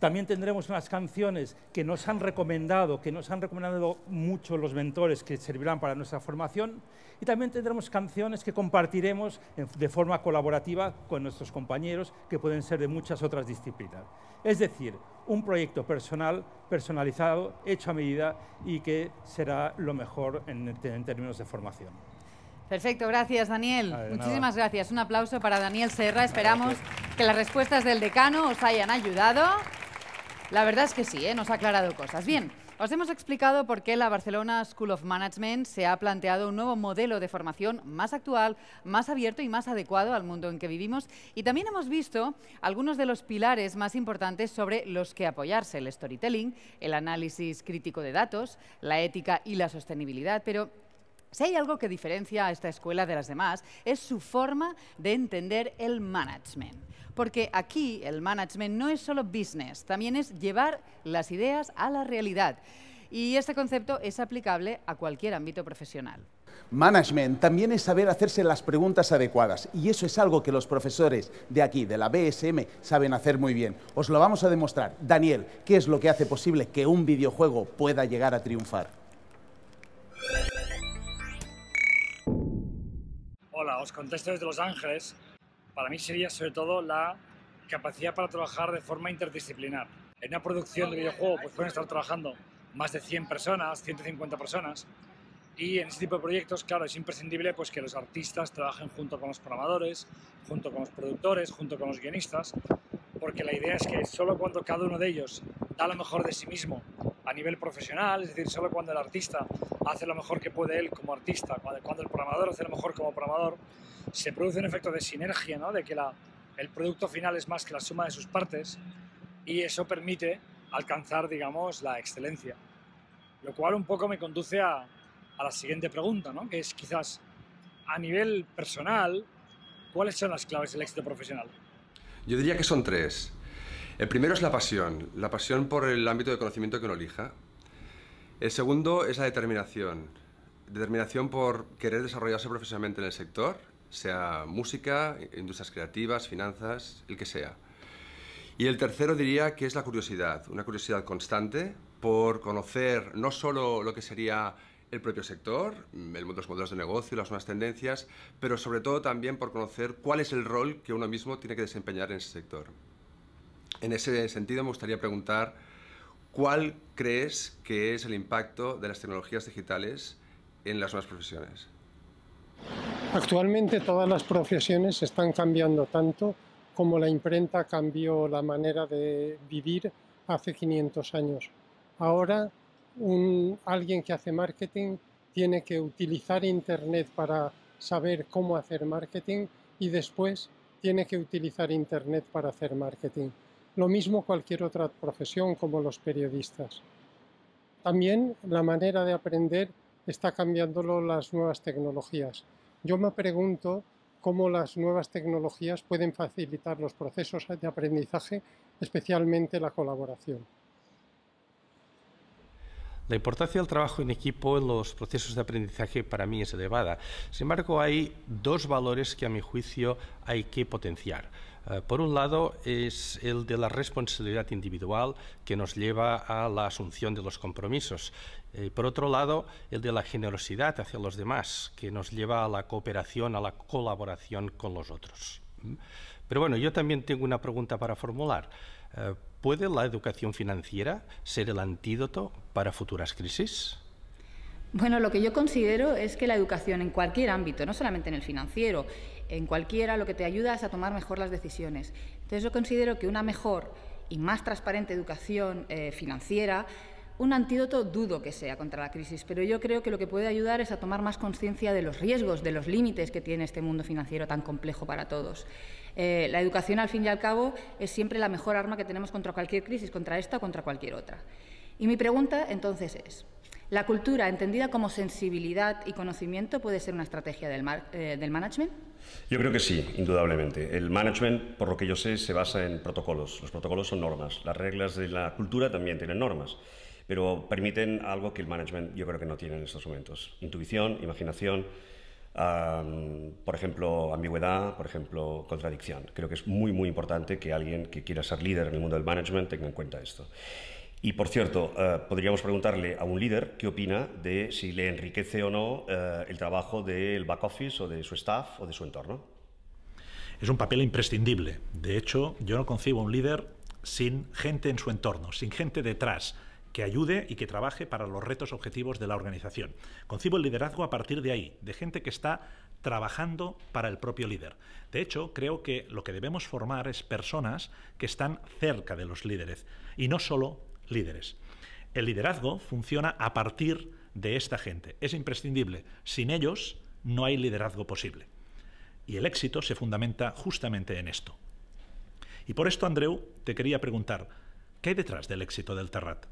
también tendremos unas canciones que nos han recomendado, que nos han recomendado mucho los mentores, que servirán para nuestra formación, y también tendremos canciones que compartiremos de forma colaborativa con nuestros compañeros, que pueden ser de muchas otras disciplinas. Es decir, un proyecto personal, personalizado, hecho a medida, y que será lo mejor en, en términos de formación. Perfecto, gracias Daniel. Ver, Muchísimas nada. gracias. Un aplauso para Daniel Serra. Esperamos gracias. que las respuestas del decano os hayan ayudado. La verdad es que sí, ¿eh? Nos ha aclarado cosas. Bien, os hemos explicado por qué la Barcelona School of Management se ha planteado un nuevo modelo de formación más actual, más abierto y más adecuado al mundo en que vivimos. Y también hemos visto algunos de los pilares más importantes sobre los que apoyarse: el storytelling, el análisis crítico de datos, la ética y la sostenibilidad. Pero si hay algo que diferencia a esta escuela de las demás, es su forma de entender el management. Porque aquí el management no es solo business, también es llevar las ideas a la realidad. Y este concepto es aplicable a cualquier ámbito profesional. Management también es saber hacerse las preguntas adecuadas, y eso es algo que los profesores de aquí, de la B S M, saben hacer muy bien. Os lo vamos a demostrar. Daniel, ¿qué es lo que hace posible que un videojuego pueda llegar a triunfar? Hola, os contesto desde Los Ángeles. Para mí sería sobre todo la capacidad para trabajar de forma interdisciplinar. En una producción de videojuego pues pueden estar trabajando más de cien personas, ciento cincuenta personas, y en ese tipo de proyectos, claro, es imprescindible pues, que los artistas trabajen junto con los programadores, junto con los productores, junto con los guionistas, porque la idea es que solo cuando cada uno de ellos da lo mejor de sí mismo a nivel profesional, es decir, solo cuando el artista hace lo mejor que puede él como artista, cuando el programador hace lo mejor como programador, se produce un efecto de sinergia, ¿no? De que la, el producto final es más que la suma de sus partes, y eso permite alcanzar, digamos, la excelencia. Lo cual un poco me conduce a, a la siguiente pregunta, ¿no? Que es quizás, a nivel personal, ¿cuáles son las claves del éxito profesional? Yo diría que son tres. El primero es la pasión, la pasión por el ámbito de conocimiento que uno elija. El segundo es la determinación, determinación por querer desarrollarse profesionalmente en el sector, sea música, industrias creativas, finanzas, el que sea. Y el tercero diría que es la curiosidad, una curiosidad constante por conocer no solo lo que sería el propio sector, los modelos de negocio, las nuevas tendencias, pero sobre todo también por conocer cuál es el rol que uno mismo tiene que desempeñar en ese sector. En ese sentido me gustaría preguntar, ¿cuál crees que es el impacto de las tecnologías digitales en las nuevas profesiones? Actualmente todas las profesiones están cambiando tanto como la imprenta cambió la manera de vivir hace quinientos años. Ahora un, alguien que hace marketing tiene que utilizar Internet para saber cómo hacer marketing y después tiene que utilizar Internet para hacer marketing. Lo mismo cualquier otra profesión como los periodistas. También la manera de aprender está cambiándolo las nuevas tecnologías. Yo me pregunto cómo las nuevas tecnologías pueden facilitar los procesos de aprendizaje, especialmente la colaboración. La importancia del trabajo en equipo en los procesos de aprendizaje para mí es elevada. Sin embargo, hay dos valores que a mi juicio hay que potenciar. Por un lado, es el de la responsabilidad individual que nos lleva a la asunción de los compromisos. Por otro lado, el de la generosidad hacia los demás, que nos lleva a la cooperación, a la colaboración con los otros. Pero bueno, yo también tengo una pregunta para formular. ¿Puede la educación financiera ser el antídoto para futuras crisis? Bueno, lo que yo considero es que la educación en cualquier ámbito, no solamente en el financiero, en cualquiera, lo que te ayuda es a tomar mejor las decisiones. Entonces, yo considero que una mejor y más transparente educación eh, financiera, un antídoto dudo que sea contra la crisis, pero yo creo que lo que puede ayudar es a tomar más conciencia de los riesgos, de los límites que tiene este mundo financiero tan complejo para todos. Eh, la educación, al fin y al cabo, es siempre la mejor arma que tenemos contra cualquier crisis, contra esta o contra cualquier otra. Y mi pregunta, entonces, es: ¿la cultura, entendida como sensibilidad y conocimiento, puede ser una estrategia del, mar, eh, del management? Yo creo que sí, indudablemente. El management, por lo que yo sé, se basa en protocolos. Los protocolos son normas. Las reglas de la cultura también tienen normas, pero permiten algo que el management yo creo que no tiene en estos momentos. Intuición, imaginación, um, por ejemplo, ambigüedad, por ejemplo, contradicción. Creo que es muy, muy importante que alguien que quiera ser líder en el mundo del management tenga en cuenta esto. Y, por cierto, eh, podríamos preguntarle a un líder qué opina de si le enriquece o no eh, el trabajo del back office o de su staff o de su entorno. Es un papel imprescindible. De hecho, yo no concibo a un líder sin gente en su entorno, sin gente detrás que ayude y que trabaje para los retos objetivos de la organización. Concibo el liderazgo a partir de ahí, de gente que está trabajando para el propio líder. De hecho, creo que lo que debemos formar es personas que están cerca de los líderes y no solo líderes. El liderazgo funciona a partir de esta gente. Es imprescindible. Sin ellos no hay liderazgo posible. Y el éxito se fundamenta justamente en esto. Y por esto, Andreu, te quería preguntar, ¿qué hay detrás del éxito del Terrat?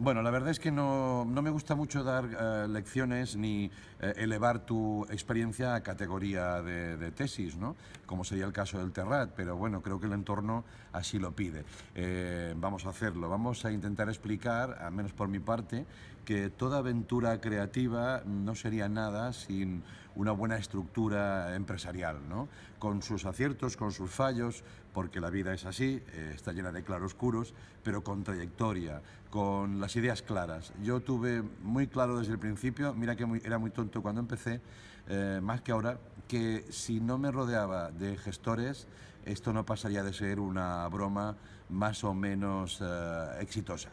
Bueno, la verdad es que no, no me gusta mucho dar uh, lecciones ni uh, elevar tu experiencia a categoría de, de tesis, ¿no? Como sería el caso del Terrat, pero bueno, creo que el entorno así lo pide. Eh, vamos a hacerlo, vamos a intentar explicar, al menos por mi parte, que toda aventura creativa no sería nada sin una buena estructura empresarial, ¿no? Con sus aciertos, con sus fallos, porque la vida es así, eh, está llena de claroscuros, pero con trayectoria, con las ideas claras. Yo tuve muy claro desde el principio, mira que muy, era muy tonto cuando empecé, eh, más que ahora, que si no me rodeaba de gestores, esto no pasaría de ser una broma más o menos eh, exitosa.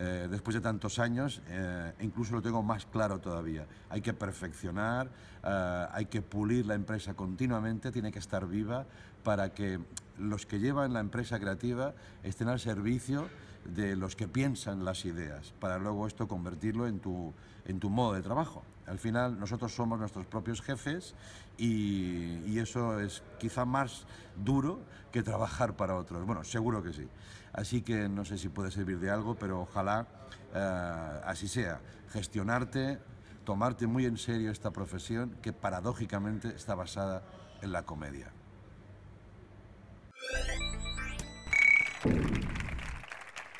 Eh, después de tantos años, eh, incluso lo tengo más claro todavía. Hay que perfeccionar, eh, hay que pulir la empresa continuamente, tiene que estar viva para que los que llevan la empresa creativa estén al servicio de los que piensan las ideas, para luego esto convertirlo en tu, en tu modo de trabajo. Al final nosotros somos nuestros propios jefes y, y eso es quizá más duro que trabajar para otros. Bueno, seguro que sí. Así que no sé si puede servir de algo, pero ojalá eh, así sea. Gestionarte, tomarte muy en serio esta profesión que paradójicamente está basada en la comedia.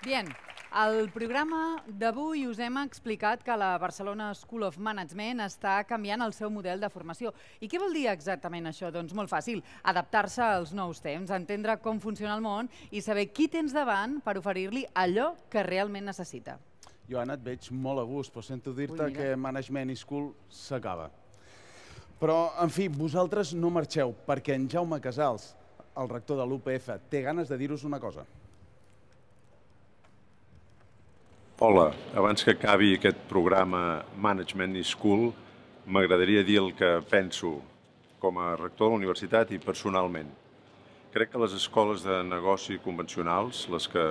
Bien, al programa d'avui us hem explicat que la Barcelona School of Management està canviant el seu model de formació. I què vol dir exactament això? Doncs molt fàcil, adaptar-se als nous temps, entendre com funciona el món i saber qui tens davant per oferir-li allò que realment necessita. Joana, et veig molt a gust, però sento dir-te que Management is Cool s'acaba. Però, en fi, vosaltres no marxeu, perquè en Jaume Casals, el rector de l'U P F, té ganes de dir-vos una cosa. Hola, abans que acabi aquest programa Management is Cool, m'agradaria dir el que penso com a rector de la universitat i personalment. Crec que les escoles de negoci convencionals, les que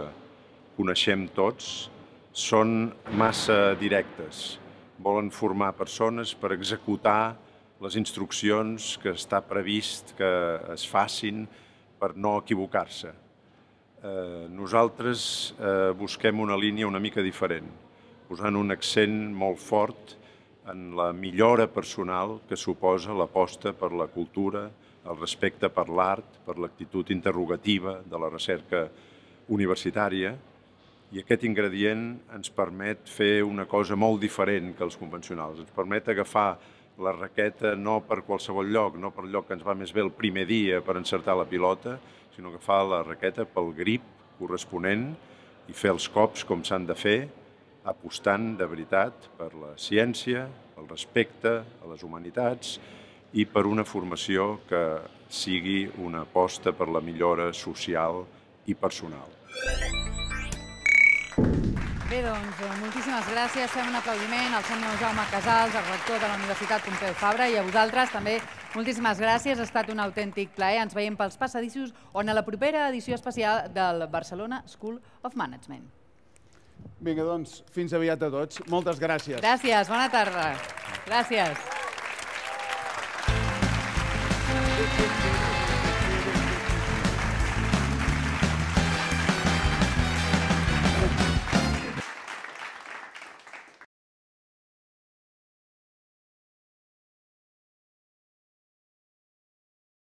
coneixem tots, són massa directes. Volen formar persones per executar les instruccions que està previst que es facin per no equivocar-se. Nosaltres busquem una línia una mica diferent, posant un accent molt fort en la millora personal que suposa l'aposta per la cultura, el respecte per l'art, per l'actitud interrogativa de la recerca universitària. I aquest ingredient ens permet fer una cosa molt diferent que els convencionals. Ens permet agafar la raqueta no per qualsevol lloc, no per lloc que ens va més bé el primer dia per encertar la pilota, sinó que fa la raqueta pel grip corresponent i fer els cops com s'han de fer, apostant de veritat per la ciència, pel respecte a les humanitats i per una formació que sigui una aposta per la millora social i personal. Bé, doncs, moltíssimes gràcies. Fem un aplaudiment al senyor Jaume Casals, el rector de la Universitat Pompeu Fabra, i a vosaltres també moltíssimes gràcies. Ha estat un autèntic plaer. Ens veiem pels passadissos o en la propera edició especial del Barcelona School of Management. Vinga, doncs, fins aviat a tots. Moltes gràcies. Gràcies, bona tarda. Gràcies.